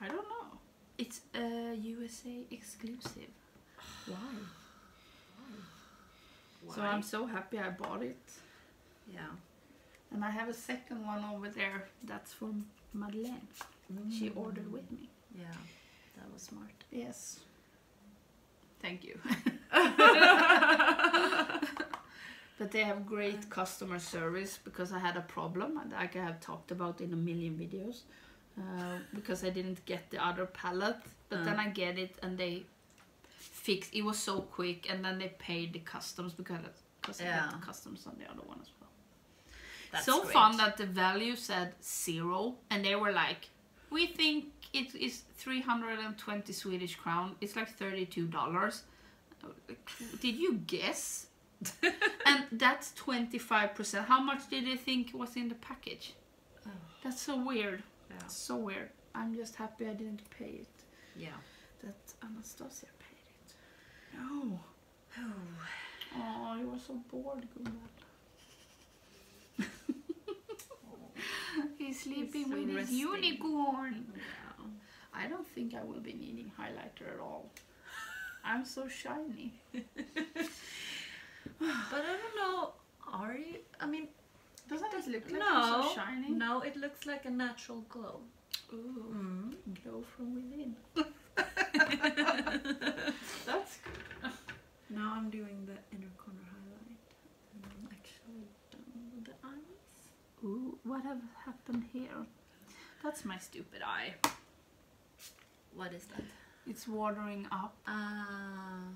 I don't know. It's a U S A exclusive. Why? Why? So I'm so happy I bought it. Yeah. And I have a second one over there. That's from Madeleine. Mm. She ordered with me. Yeah. That was smart. Yes. Thank you. But they have great customer service, because I had a problem that I have talked about in a million videos. Uh, because I didn't get the other palette. But uh. then I get it and they fixed. It was so quick, and then they paid the customs, because, because yeah. I had the customs on the other one as well. That's so great. Fun that the value said zero and they were like, we think it is three hundred twenty Swedish crown. It's like thirty-two dollars. Did you guess? And that's twenty-five percent. How much did they think was in the package? Oh. That's so weird. Yeah. So weird. I'm just happy I didn't pay it. Yeah. That Anastasia paid it. No. Oh. Oh, you were so bored, Gunvald. He's sleeping He's so with resting. his unicorn. Wow. I don't think I will be needing highlighter at all. I'm so shiny. But I don't know, are you? I mean, doesn't it look like no, you're so shiny? No, it looks like a natural glow. Ooh, mm. glow from within. That's good. Now I'm doing the inner corner highlight. And I'm actually done with the eyes. Ooh, what have happened here? That's my stupid eye. What is that? It's watering up. Uh,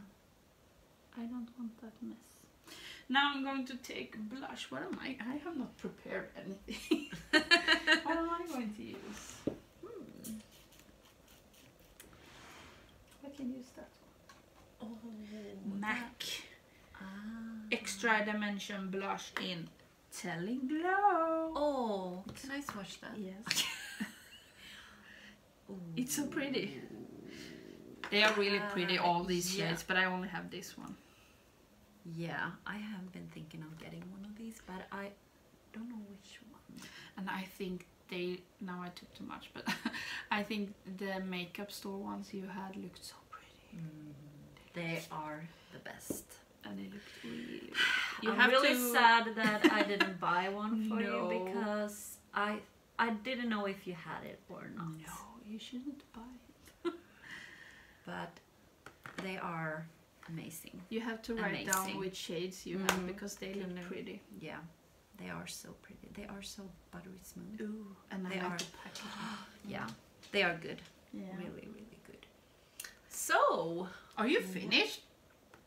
I don't want that mess. Now I'm going to take blush. What am I? I have not prepared anything. What am I going to use? Hmm. I can use that one. Oh, MAC. Ah. Extra Dimension Blush in Telling Glow. Oh, can I swatch that? Yes. Okay. It's so pretty. They are really pretty, all these yeah. shades, but I only have this one. Yeah, I have been thinking of getting one of these, but I don't know which one. And I think they... Now I took too much, but I think the makeup store ones you had looked so pretty. Mm. They are the best. And it looked really... You I'm have really to... sad that I didn't buy one for no. you, because I I didn't know if you had it or not. No, you shouldn't buy it. But they are amazing. You have to write amazing. down which shades you mm-hmm. have, because they look mm-hmm. pretty. Yeah, they are so pretty. They are so buttery smooth. Ooh, and they I are. Like the packaging. Yeah, they are good. Yeah. Really, really good. So, are you finished?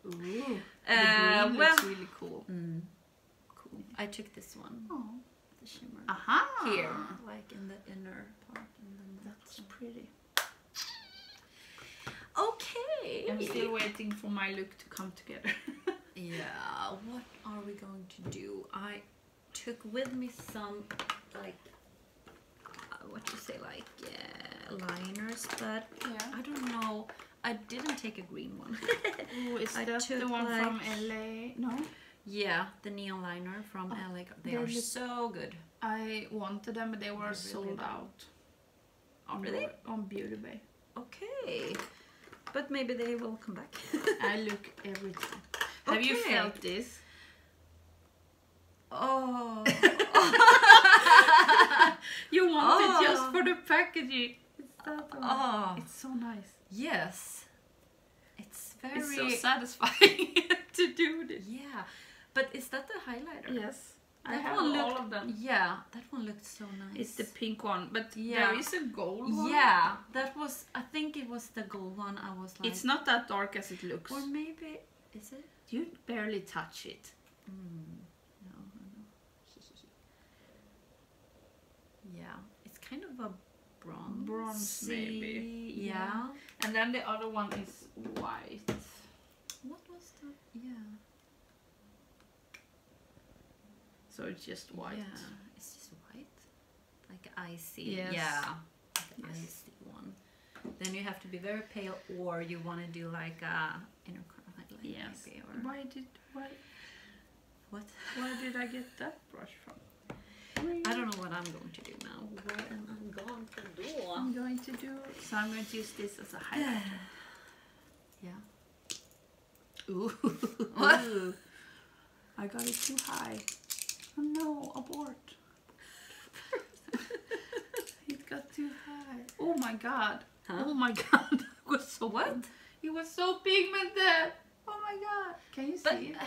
Ooh, the uh, green looks well, really cool. Mm, cool. I took this one. Oh, the shimmer. Aha! Here, like in the inner part, and then that's that pretty. Okay. I'm still waiting for my look to come together. Yeah. What are we going to do? I took with me some like liners, but yeah. I don't know. I didn't take a green one. Ooh, is I that the one like, from L A? No? Yeah, the neon liner from oh, L A. They are so good. I wanted them, but they were really sold out. Oh, really? On Beauty Bay. Okay. But maybe they will come back. I look every time. Okay. Have you felt this? Oh. You want oh. it just for the packaging. It's that one. Oh. It's so nice. Yes. It's very... It's so satisfying to do this. Yeah. But is that the highlighter? Yes. That I have one looked, all of them. Yeah, that one looked so nice. It's the pink one, but yeah. there is a gold one. Yeah, that was, I think it was the gold one. I was like... It's not that dark as it looks. Or maybe, is it? You barely touch it. Mm. No, no. Yeah, it's kind of a bronze. Bronze, maybe. Yeah. yeah. And then the other one is white. What was that? Yeah. So it's just white. Yeah, it's just white. Like icy. Yes. Yeah. Like yes. icy one. Then you have to be very pale, or you want to do like a inner corner highlight. Yes. Maybe, or why did why? What? Where did I get that brush from? I don't know what I'm going to do now. What am I going to do? I'm going to do. So I'm going to use this as a highlighter. yeah. Ooh. What? Ooh. I got it too high. Oh no, abort. It got too high. Oh my god. Huh? Oh my god. It was so what? Big. It was so pigmented. Oh my god. Can you but, see it? Uh,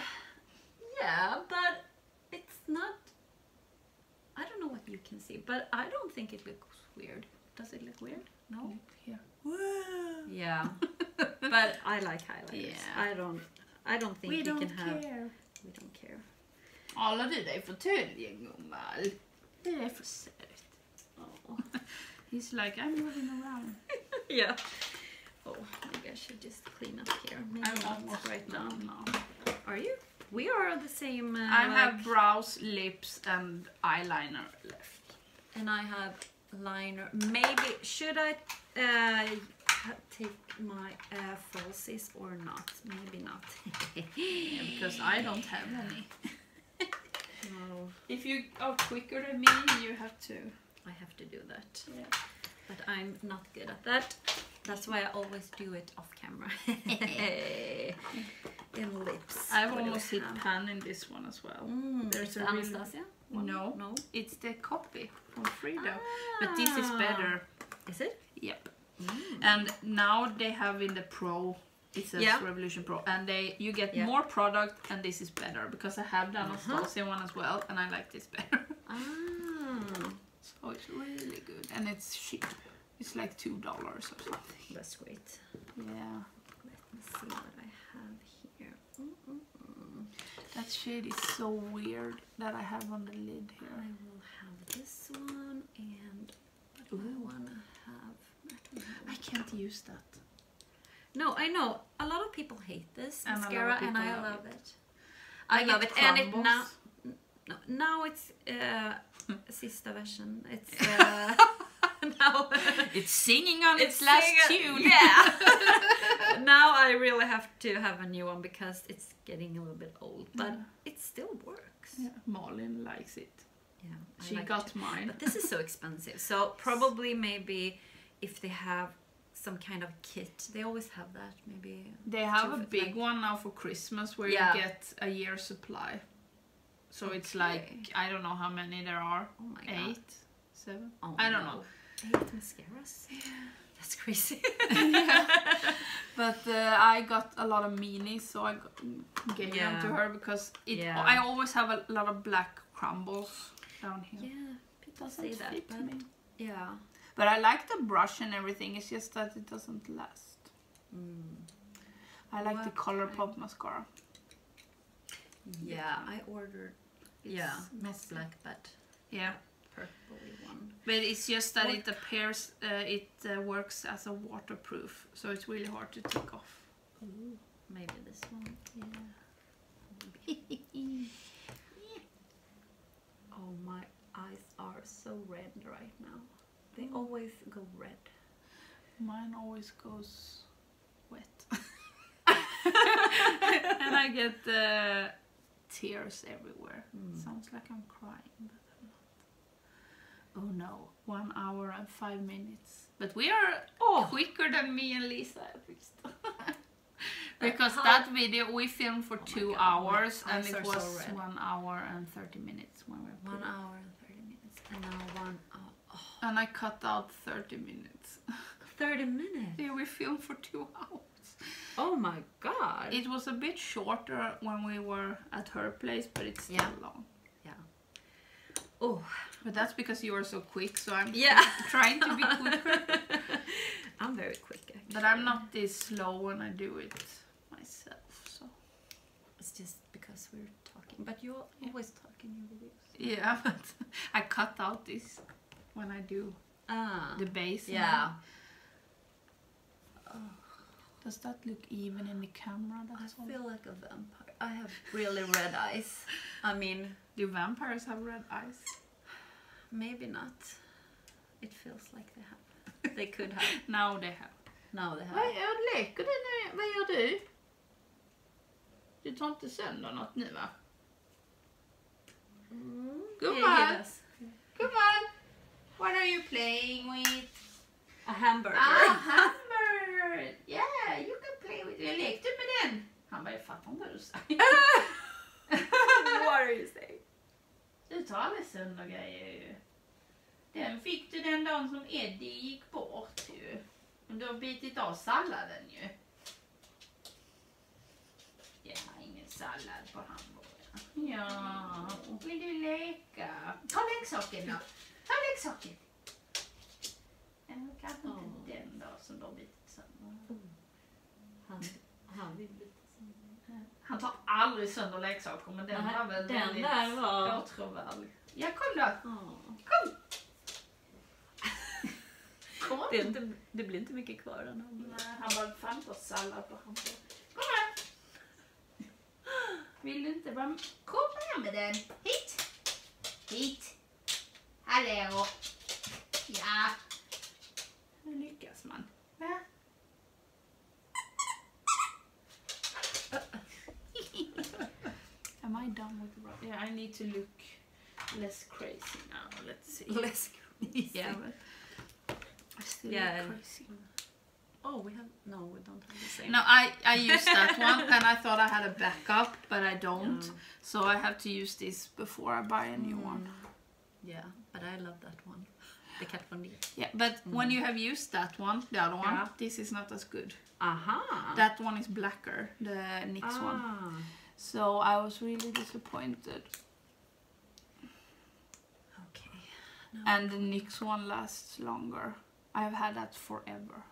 yeah, but it's not... I don't know what you can see, but I don't think it looks weird. Does it look weird? No? Look here. Whoa. Yeah. But I like highlighters. Yeah. I don't I don't think we, we don't can care. have... We don't care. Alla du dig för tydligen, gummal. Det är för söt. Oh. He's like, I'm moving around. Yeah. Oh, maybe I should just clean up here. Maybe I'm almost right now. now. Are you? We are the same. Uh, I like... have brows, lips, and eyeliner left. And I have liner. Maybe, should I uh, take my uh, falsies or not? Maybe not. Yeah, because I don't have any. No. If you are quicker than me, you have to. I have to do that. Yeah. But I'm not good at that. That's why I always do it off camera. In lips. I've what almost hit pan in this one as well. Mm, There's a Anastasia? Real... No, no. It's the copy from Frida. Ah. But this is better. Is it? Yep. Mm. And now they have in the Pro. It says yeah. Revolution Pro, and they you get yeah. more product, and this is better because I have the Anastasia uh-huh. one as well, and I like this better. Ah. So it's really good, and it's cheap. It's like two dollars or something. That's great. Yeah. Let me see what I have here. Mm-mm-mm. That shade is so weird that I have on the lid here. I will have this one, and what do I wanna have? I can't use that. No, I know. A lot of people hate this and mascara, and I love, love it. it. I, I love it, crumbles. and it now. No, now it's uh, sister version. It's uh, now it's singing on its, its last tune. Yeah. Now I really have to have a new one because it's getting a little bit old, but yeah. it still works. Yeah. Marlin likes it. Yeah, I she like got it. mine. But this is so expensive, so probably maybe if they have. Some kind of kit. They always have that. Maybe they have a big like... one now for Christmas where yeah. you get a year's supply. So okay. it's like I don't know how many there are. Oh my god. Eight, seven. Oh, I don't no. know. Eight mascaras. Yeah. That's crazy. Yeah. But uh, I got a lot of minis, so I gave yeah. them to her because it. Yeah. I always have a lot of black crumbles down here. Yeah, people say that. Fit but me. Yeah. But I like the brush and everything, it's just that it doesn't last. Mm. I like what the ColourPop I... mascara. Yeah, I ordered it's yeah, messy. black, but yeah, purple one. But it's just that what? it appears, uh, it uh, works as a waterproof, so it's really hard to take off. Ooh, maybe this one, yeah. Oh, my eyes are so red right now. They always go red. mine always goes wet. And I get uh, tears everywhere. Mm. Sounds like I'm crying, but I'm not. Oh no, one hour and five minutes. But we are oh. quicker than me and Lisa at least. Because that video we filmed for oh two hours and it was so one hour and thirty minutes when we were one hour and thirty minutes and now one hour. Oh. And I cut out thirty minutes. Thirty minutes. Yeah, we filmed for two hours. Oh my god! It was a bit shorter when we were at her place, but it's still yeah. long. Yeah. Oh, but that's because you are so quick. So I'm yeah. trying to be quicker. I'm very quick, actually. But I'm not this slow when I do it myself. So it's just because we're talking. But you're yeah. always talking in your videos. Yeah, but I cut out this when I do ah, the base. Yeah. Oh. Does that look even in the camera? That's I feel all? Like a vampire. I have really red eyes. I mean, do vampires have red eyes? Maybe not. It feels like they have. They could have. Now they have. Now they have. Vad leker du nu? Vad gör du? Du tar inte sönder något nu, va? Gunvald! Gunvald! What are you playing with? A hamburger. Ah, hamburger! Yeah, you can play with it. Jag lekte med den. Han bara, jag fattar inte vad du säger. What are you saying? Du tar aldrig sönder grejer ju. Den fick du den dagen som Eddie gick bort ju. Men du har bitit av salladen ju. Det är ingen sallad på hamburgaren. Ja, vill du leka? Ta leksaken då. Ta leksaken. Men hon kanske inte oh. den dag som de har bitit sönder. Mm. Han, han vill bita sönder. Han tar aldrig sönder leksaker, men den var väl den väldigt där var... återvärlig. Ja, kom då. Oh. Kom. Det, inte, det blir inte mycket kvar än han. Nej, han bara fan på sallad på han. Kom här! Vill du inte bara... Kom här med den! Hit! Hit! Hallå! Ja! Nu lyckas man. Va? Am I done with the rug? Yeah, I need to look less crazy now. Let's see. Less crazy. Yeah, but... I still yeah. look crazy. Oh, we have... No, we don't have the same. No, I, I used that one and I thought I had a backup, but I don't. Yeah. So I have to use this before I buy a new mm. one. Yeah, but I love that one. The Kat Von D. Yeah, but mm. when you have used that one, the other one, yeah. this is not as good. Aha! Uh-huh. That one is blacker, the N Y X ah. one. So I was really disappointed. Okay. No. And the N Y X one lasts longer. I've had that forever.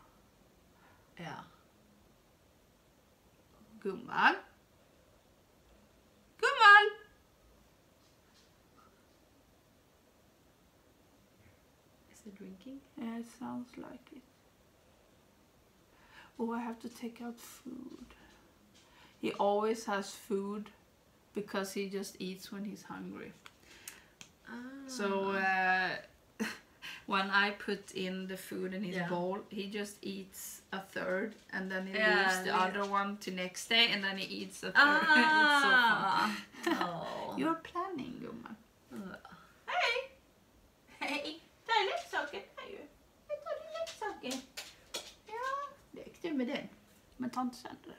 Yeah. Gunvald. Gunvald. Is it drinking? Yeah, it sounds like it. Oh, I have to take out food. He always has food because he just eats when he's hungry. Ah. So. Uh, When I put in the food in his yeah. bowl, he just eats a third and then he yeah, leaves the yeah. other one to next day and then he eats a third. Ah. It's so fun. Oh. You're planning, gumman. Uh. Hej! Hej! Ta en leksaken här ju. Jag tar din leksaken. Ja, lekte du med den. Men ta inte sönder det.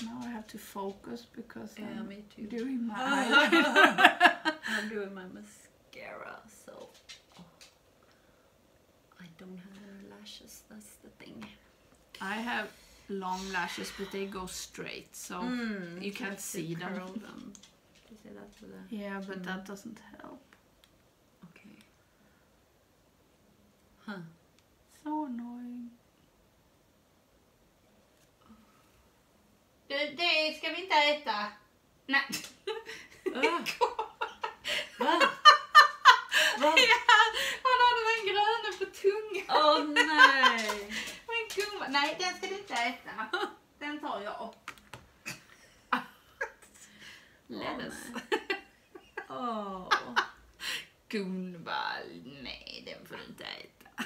Now I have to focus because yeah, I'm me too. doing my eyeliner. I'm doing my mascara, so oh. I don't have any lashes. That's the thing. I have long lashes, but they go straight, so mm, you can't see them. them. You say that with a... Yeah, but mm. that doesn't help. Okay. Huh? So annoying. Du, det ska vi inte äta. Nej. Uh. Va? Va? Ja, han hade den gröna på tungan. Åh oh, nej. Men gumma, nej den ska du inte äta. Den tar jag. Dennis. Åh. Oh. Gunvald. Nej, den får du inte äta.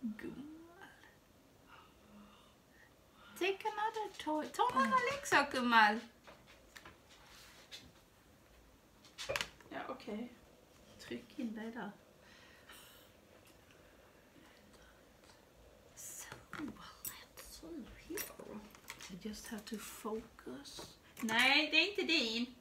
Gunvald. Take another toy. Ta någon leksak, Gunvald. Ja, okej. Okay. Tryck in dig där. I just have to focus. Nej, det är inte din.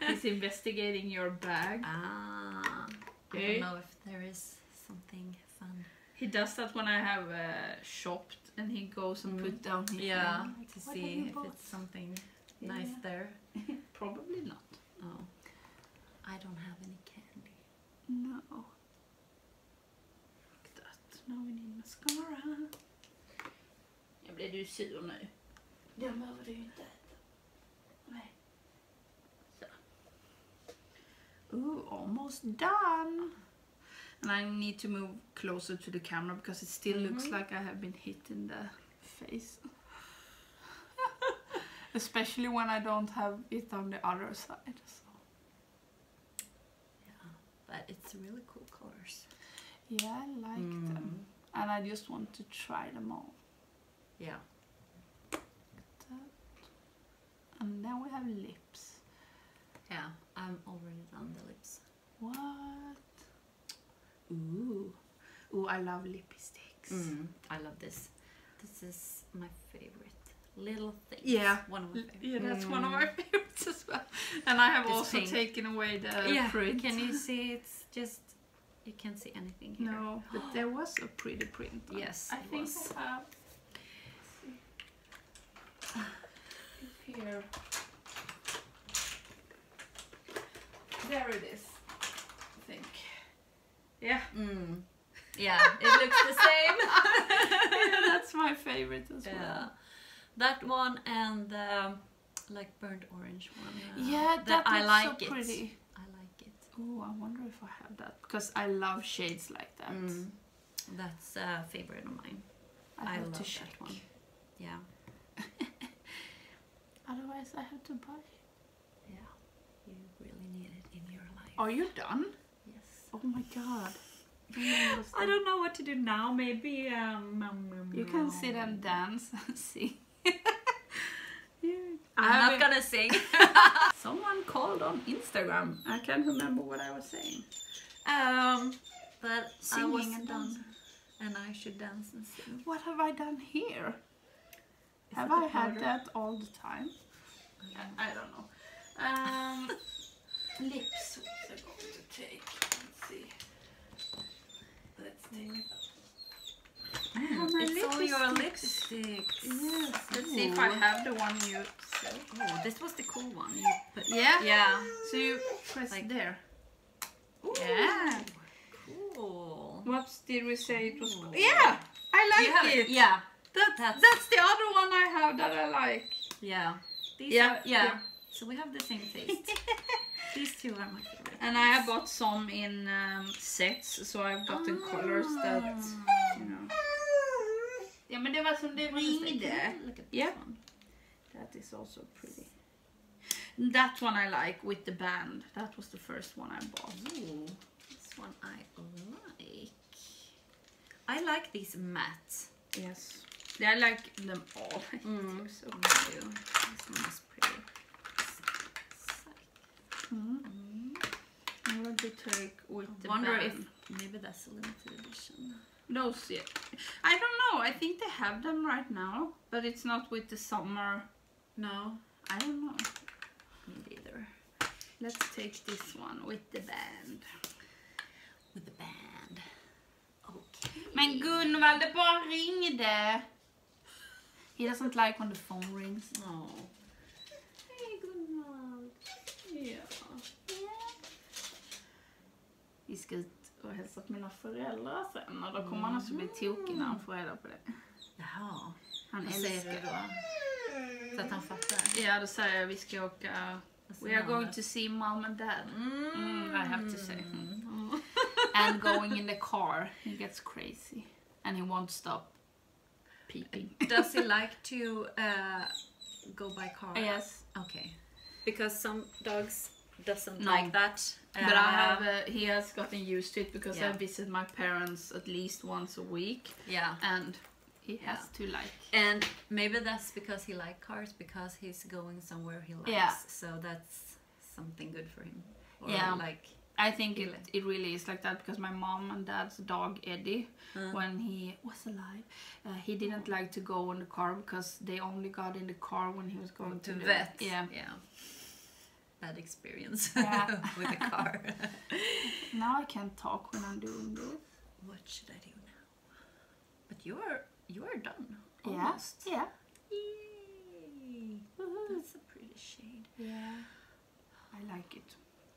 He's investigating your bag. Ah, I don't know if there is something fun. He does that when I have uh, shopped, and he goes and mm. put down his yeah thing. Like, to see if bought? It's something yeah. nice there. Probably not. Oh, I don't have any candy. No. Like that. Now we need mascara. Jag blir du sur nu. Den behöver du ju inte äta. Nej. Så. Ooh, almost done. And I need to move closer to the camera because it still mm-hmm. looks like I have been hit in the face. Especially when I don't have it on the other side. So. Yeah, but it's really cool colors. Yeah, I like mm. them. And I just want to try them all. Yeah. That. And then we have lips. Yeah, I'm already done the lips. What? Ooh. Ooh, I love lippy sticks. Mm, I love this. This is my favorite little thing. Yeah. One of my favorites. Yeah, that's mm. one of my favorites as well. And I have this also pink. Taken away the yeah. print. Can you see? It's just, you can't see anything here. No, but there was a pretty print. On. Yes, I think was. I have. Here. There it is, I think. Yeah. Mm. Yeah, it looks the same. Yeah, that's my favorite as well. Yeah. That one and the like burnt orange one. Uh, yeah, that, that I like so it. Pretty. I like it. Oh, I wonder if I have that because I love shades like that. Mm. That's a favorite of mine. I, I love to check. That one. Yeah. Otherwise, I have to buy. Yeah, you really need it in your life. Are you done? Yes. Oh my god. I don't know what to do now. Maybe um, you can sit and dance and sing. I'm not gonna sing. Someone called on Instagram. I can't remember what I was saying. Um, but singing I was and done, dance. And I should dance and sing. What have I done here? Is have I had that all the time? Yeah, I don't know. Um, lips. What I'm going to take. Let's see. Let's take it up. Mm, it's lipstick. All your lipsticks. Yes. Let's Ooh. See if I have the one you said. Oh, this was the cool one. You put. Yeah? Yeah. So you press like there. Ooh. Yeah. Cool. Whoops, did we say it was... Ooh. Yeah! I like it. it. Yeah. That, that's, that's the other one I have that I like. Yeah. These yeah, are, yeah. Yeah. So we have the same taste. These two are my favorite. And I have bought some in um, sets, so I've gotten oh. colors that, you know. Yeah, but det var som det ringde. Look at this yeah. one. That is also pretty. That one I like with the band. That was the first one I bought. Ooh, this one I like. I like these matte. Yes. I like them all. I mm. think so too. This one is pretty. Mm. Mm. I want to take with I the wonder band. If maybe that's a limited edition. No, see. I don't know. I think they have them right now, but it's not with the summer. No, I don't know. Me either. Let's take this one with the band. With the band. Okay. Men Gunvald, det bara ringde. He doesn't like when the phone rings. No. Hey, Gunvald. Ja. Yeah. Vi ska ut och hälsa på mina föräldrar sen. Och då kommer mm. han alltså bli tokig när han får reda på det. Jaha. Han älskar det då. Så att han fattar. Ja, då säger jag vi ska åka. We are going to see mom and dad. Mm. Mm, I have to say. Mm. Mm. And going in the car, he gets crazy. And he won't stop peeping. Does he like to uh, go by car? Yes. Okay. Because some dogs doesn't no. like that. But uh, I have. Uh, he has gotten used to it because yeah. I visit my parents at least once a week. Yeah. And he has yeah. to like. And maybe that's because he likes cars, because he's going somewhere he likes. Yeah. So that's something good for him. Or yeah. Like. I think it, it really is like that, because my mom and dad's dog Eddie, mm. when he was alive, uh, he didn't like to go in the car because they only got in the car when he was going to, to the vet. Yeah. yeah. Bad experience yeah. with the car. Now I can't talk when I'm doing this. What should I do now? But you're you're done. Almost. Yeah. yeah. Yay. That's a pretty shade. Yeah. I like it.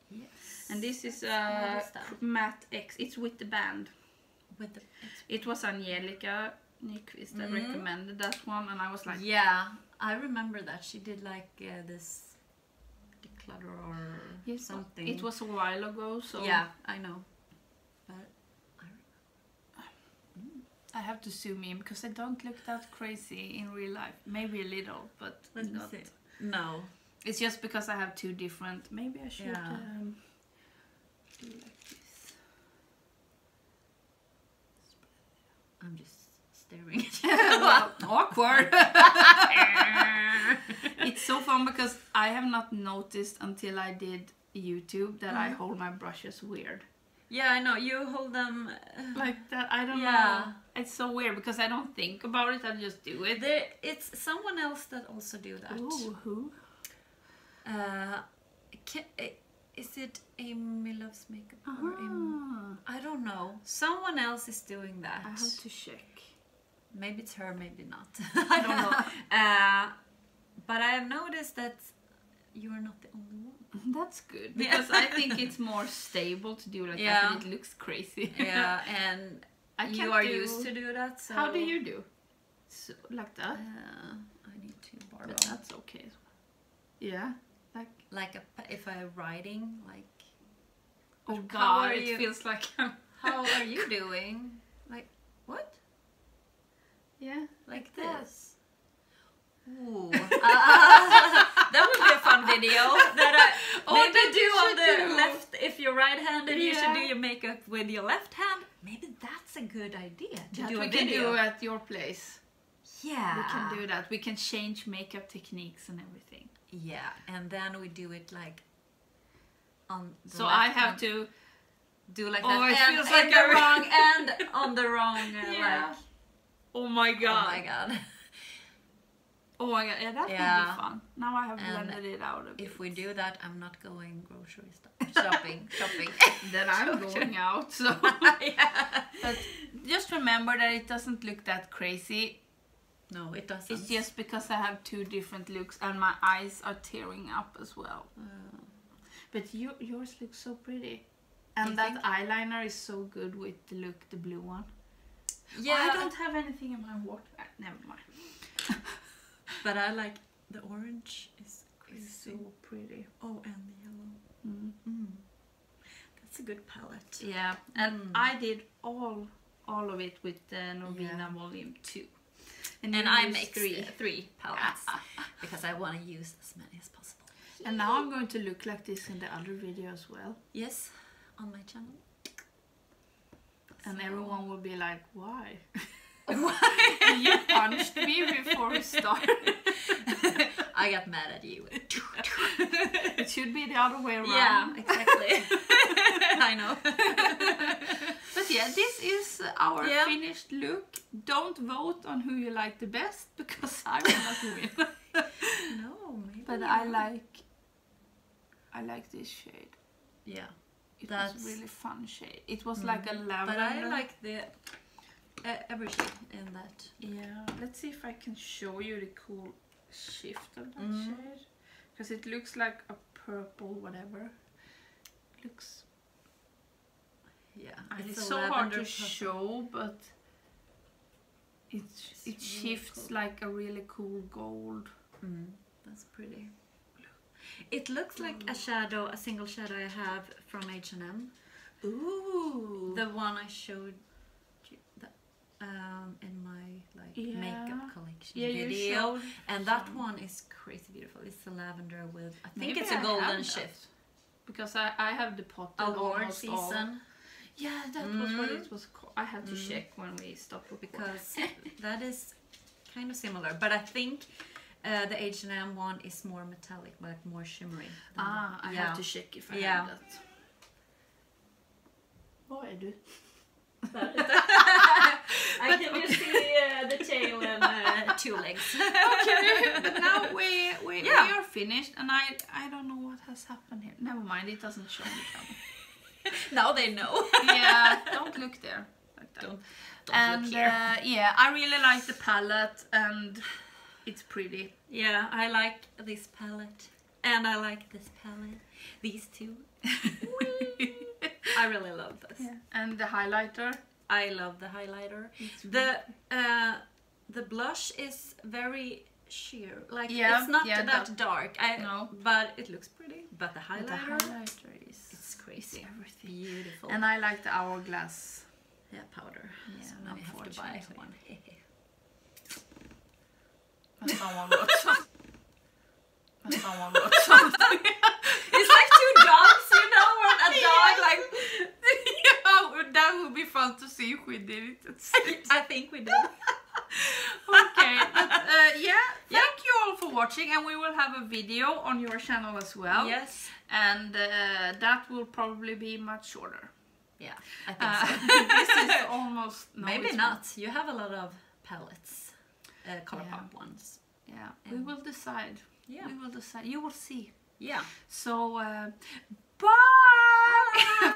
Yes. And this is uh, matte X. It's with the band. With the. It was Angelica Nyqvist that mm. recommended that one, and I was like, yeah, I remember that she did like uh, this declutter or yes, something. It was a while ago, so yeah, I know. But I remember. Mm. I have to zoom in because I don't look that crazy in real life. Maybe a little, but let not. Me see. No. It's just because I have two different. Maybe I should yeah. um, do like this. I'm just staring at you. Well, awkward. It's so fun because I have not noticed until I did YouTube that mm. I hold my brushes weird. Yeah, I know. You hold them uh, like that. I don't yeah. know. It's so weird because I don't think about it. I just do it. There, it's someone else that also do that. Ooh, who? Uh, can, uh, is it Amy Loves Makeup uh-huh. or Amy, I don't know. Someone else is doing that. I have to check. Maybe it's her, maybe not. I don't know. Uh, but I have noticed that you are not the only one. That's good because yeah. I think it's more stable to do like yeah. that. It looks crazy. Yeah, and I can't you are do... used to do that. So. How do you do? So, like that? Uh, I need to borrow. But that's okay as well. Yeah. Like, like a, if I'm writing, like, oh god, it you, feels like I'm... How are you doing? Like, what? Yeah, like, like this. this. Ooh. uh, that would be a fun video. That I, oh, maybe that do on the do. left, if you're right-handed, yeah. you should do your makeup with your left hand. Maybe that's a good idea to that do a video. We can do at your place. Yeah. We can do that. We can change makeup techniques and everything. Yeah, and then we do it like on the so I have to do like that. Oh, it and, feels and like the wrong end on the wrong uh, yeah. like oh my god. Oh my god. Oh my god, yeah, that yeah. would be fun. Now I have and blended it out a bit. If we do that, I'm not going grocery shopping. Shopping. Then I'm going out, so yeah. But just remember that it doesn't look that crazy. No, it doesn't. It's just because I have two different looks and my eyes are tearing up as well. Uh, but you, yours looks so pretty. And that eyeliner is so good with the look, the blue one. Yeah. Oh, I don't have anything in my water. Never mind. But I like the orange. Is so pretty. Oh, and the yellow. Mm. Mm. That's a good palette. Yeah. And mm. I did all, all of it with the Norvina yeah. Volume two. And, and I make three, three palettes ah, ah, ah. because I want to use as many as possible. And now I'm going to look like this in the other video as well. Yes, on my channel. And so. Everyone will be like, why? Why? You punched me before we started. I got mad at you. It should be the other way around. Yeah, exactly. I know. But yeah, this is our yeah. finished look. Don't vote on who you like the best, because I will not win. No, maybe. But I like, I like this shade. Yeah. It That's... was a really fun shade. It was mm. like a lavender. But I like the... Uh, everything in that. Yeah, let's see if I can show you the cool shift of that mm. shade, because it looks like a purple whatever. It looks. Yeah, it's, it's so hard to purple. show, but it it's it shifts really cool. like a really cool gold. Mm. That's pretty. It looks oh. like a shadow, a single shadow I have from H and M. Ooh, the one I showed. um, in my like yeah. makeup collection yeah, video, and that some. one is crazy beautiful. It's a lavender with I think Maybe it's a I golden shift because I I have the pot award season. All. Yeah, that mm. was what it was called. I had to mm. check when we stopped because that is kind of similar, but I think. Uh, the H and M one is more metallic, but more shimmery. Ah, I yeah. have to check if I yeah. have that. Vad är du? I can okay. just see uh, the tail and uh, two legs. Okay, but now we we, yeah. we are finished, and I I don't know what has happened here. Never mind, it doesn't show me down. Now they know. Yeah, don't look there. Like that. Don't, don't and, look here. Uh, yeah, I really like the palette and. It's pretty. Yeah, I like this palette. And I like this palette. These two. I really love this. Yeah. And the highlighter. I love the highlighter. It's the uh, the blush is very sheer. Like yeah, it's not yeah, that, that dark. I know. But it looks pretty. But the highlighter, but the highlighter is it's crazy. It's everything. Beautiful. And I like the Hourglass yeah, powder. Yeah, so now we have to buy one. But someone wrote something. But someone wrote something. It's like two dogs, you know, or a dog, yeah. like... Yeah, that would be fun to see if we did it. I think we did. Okay. But, uh, yeah, thank yeah. you all for watching, and we will have a video on your channel as well. Yes. And uh, that will probably be much shorter. Yeah, I think uh, so. This is almost... No, maybe not. More. You have a lot of palettes. Uh, ColourPop yeah. ones. Yeah, and we will decide. Yeah, we will decide. You will see. Yeah. So, uh, bye. Bye.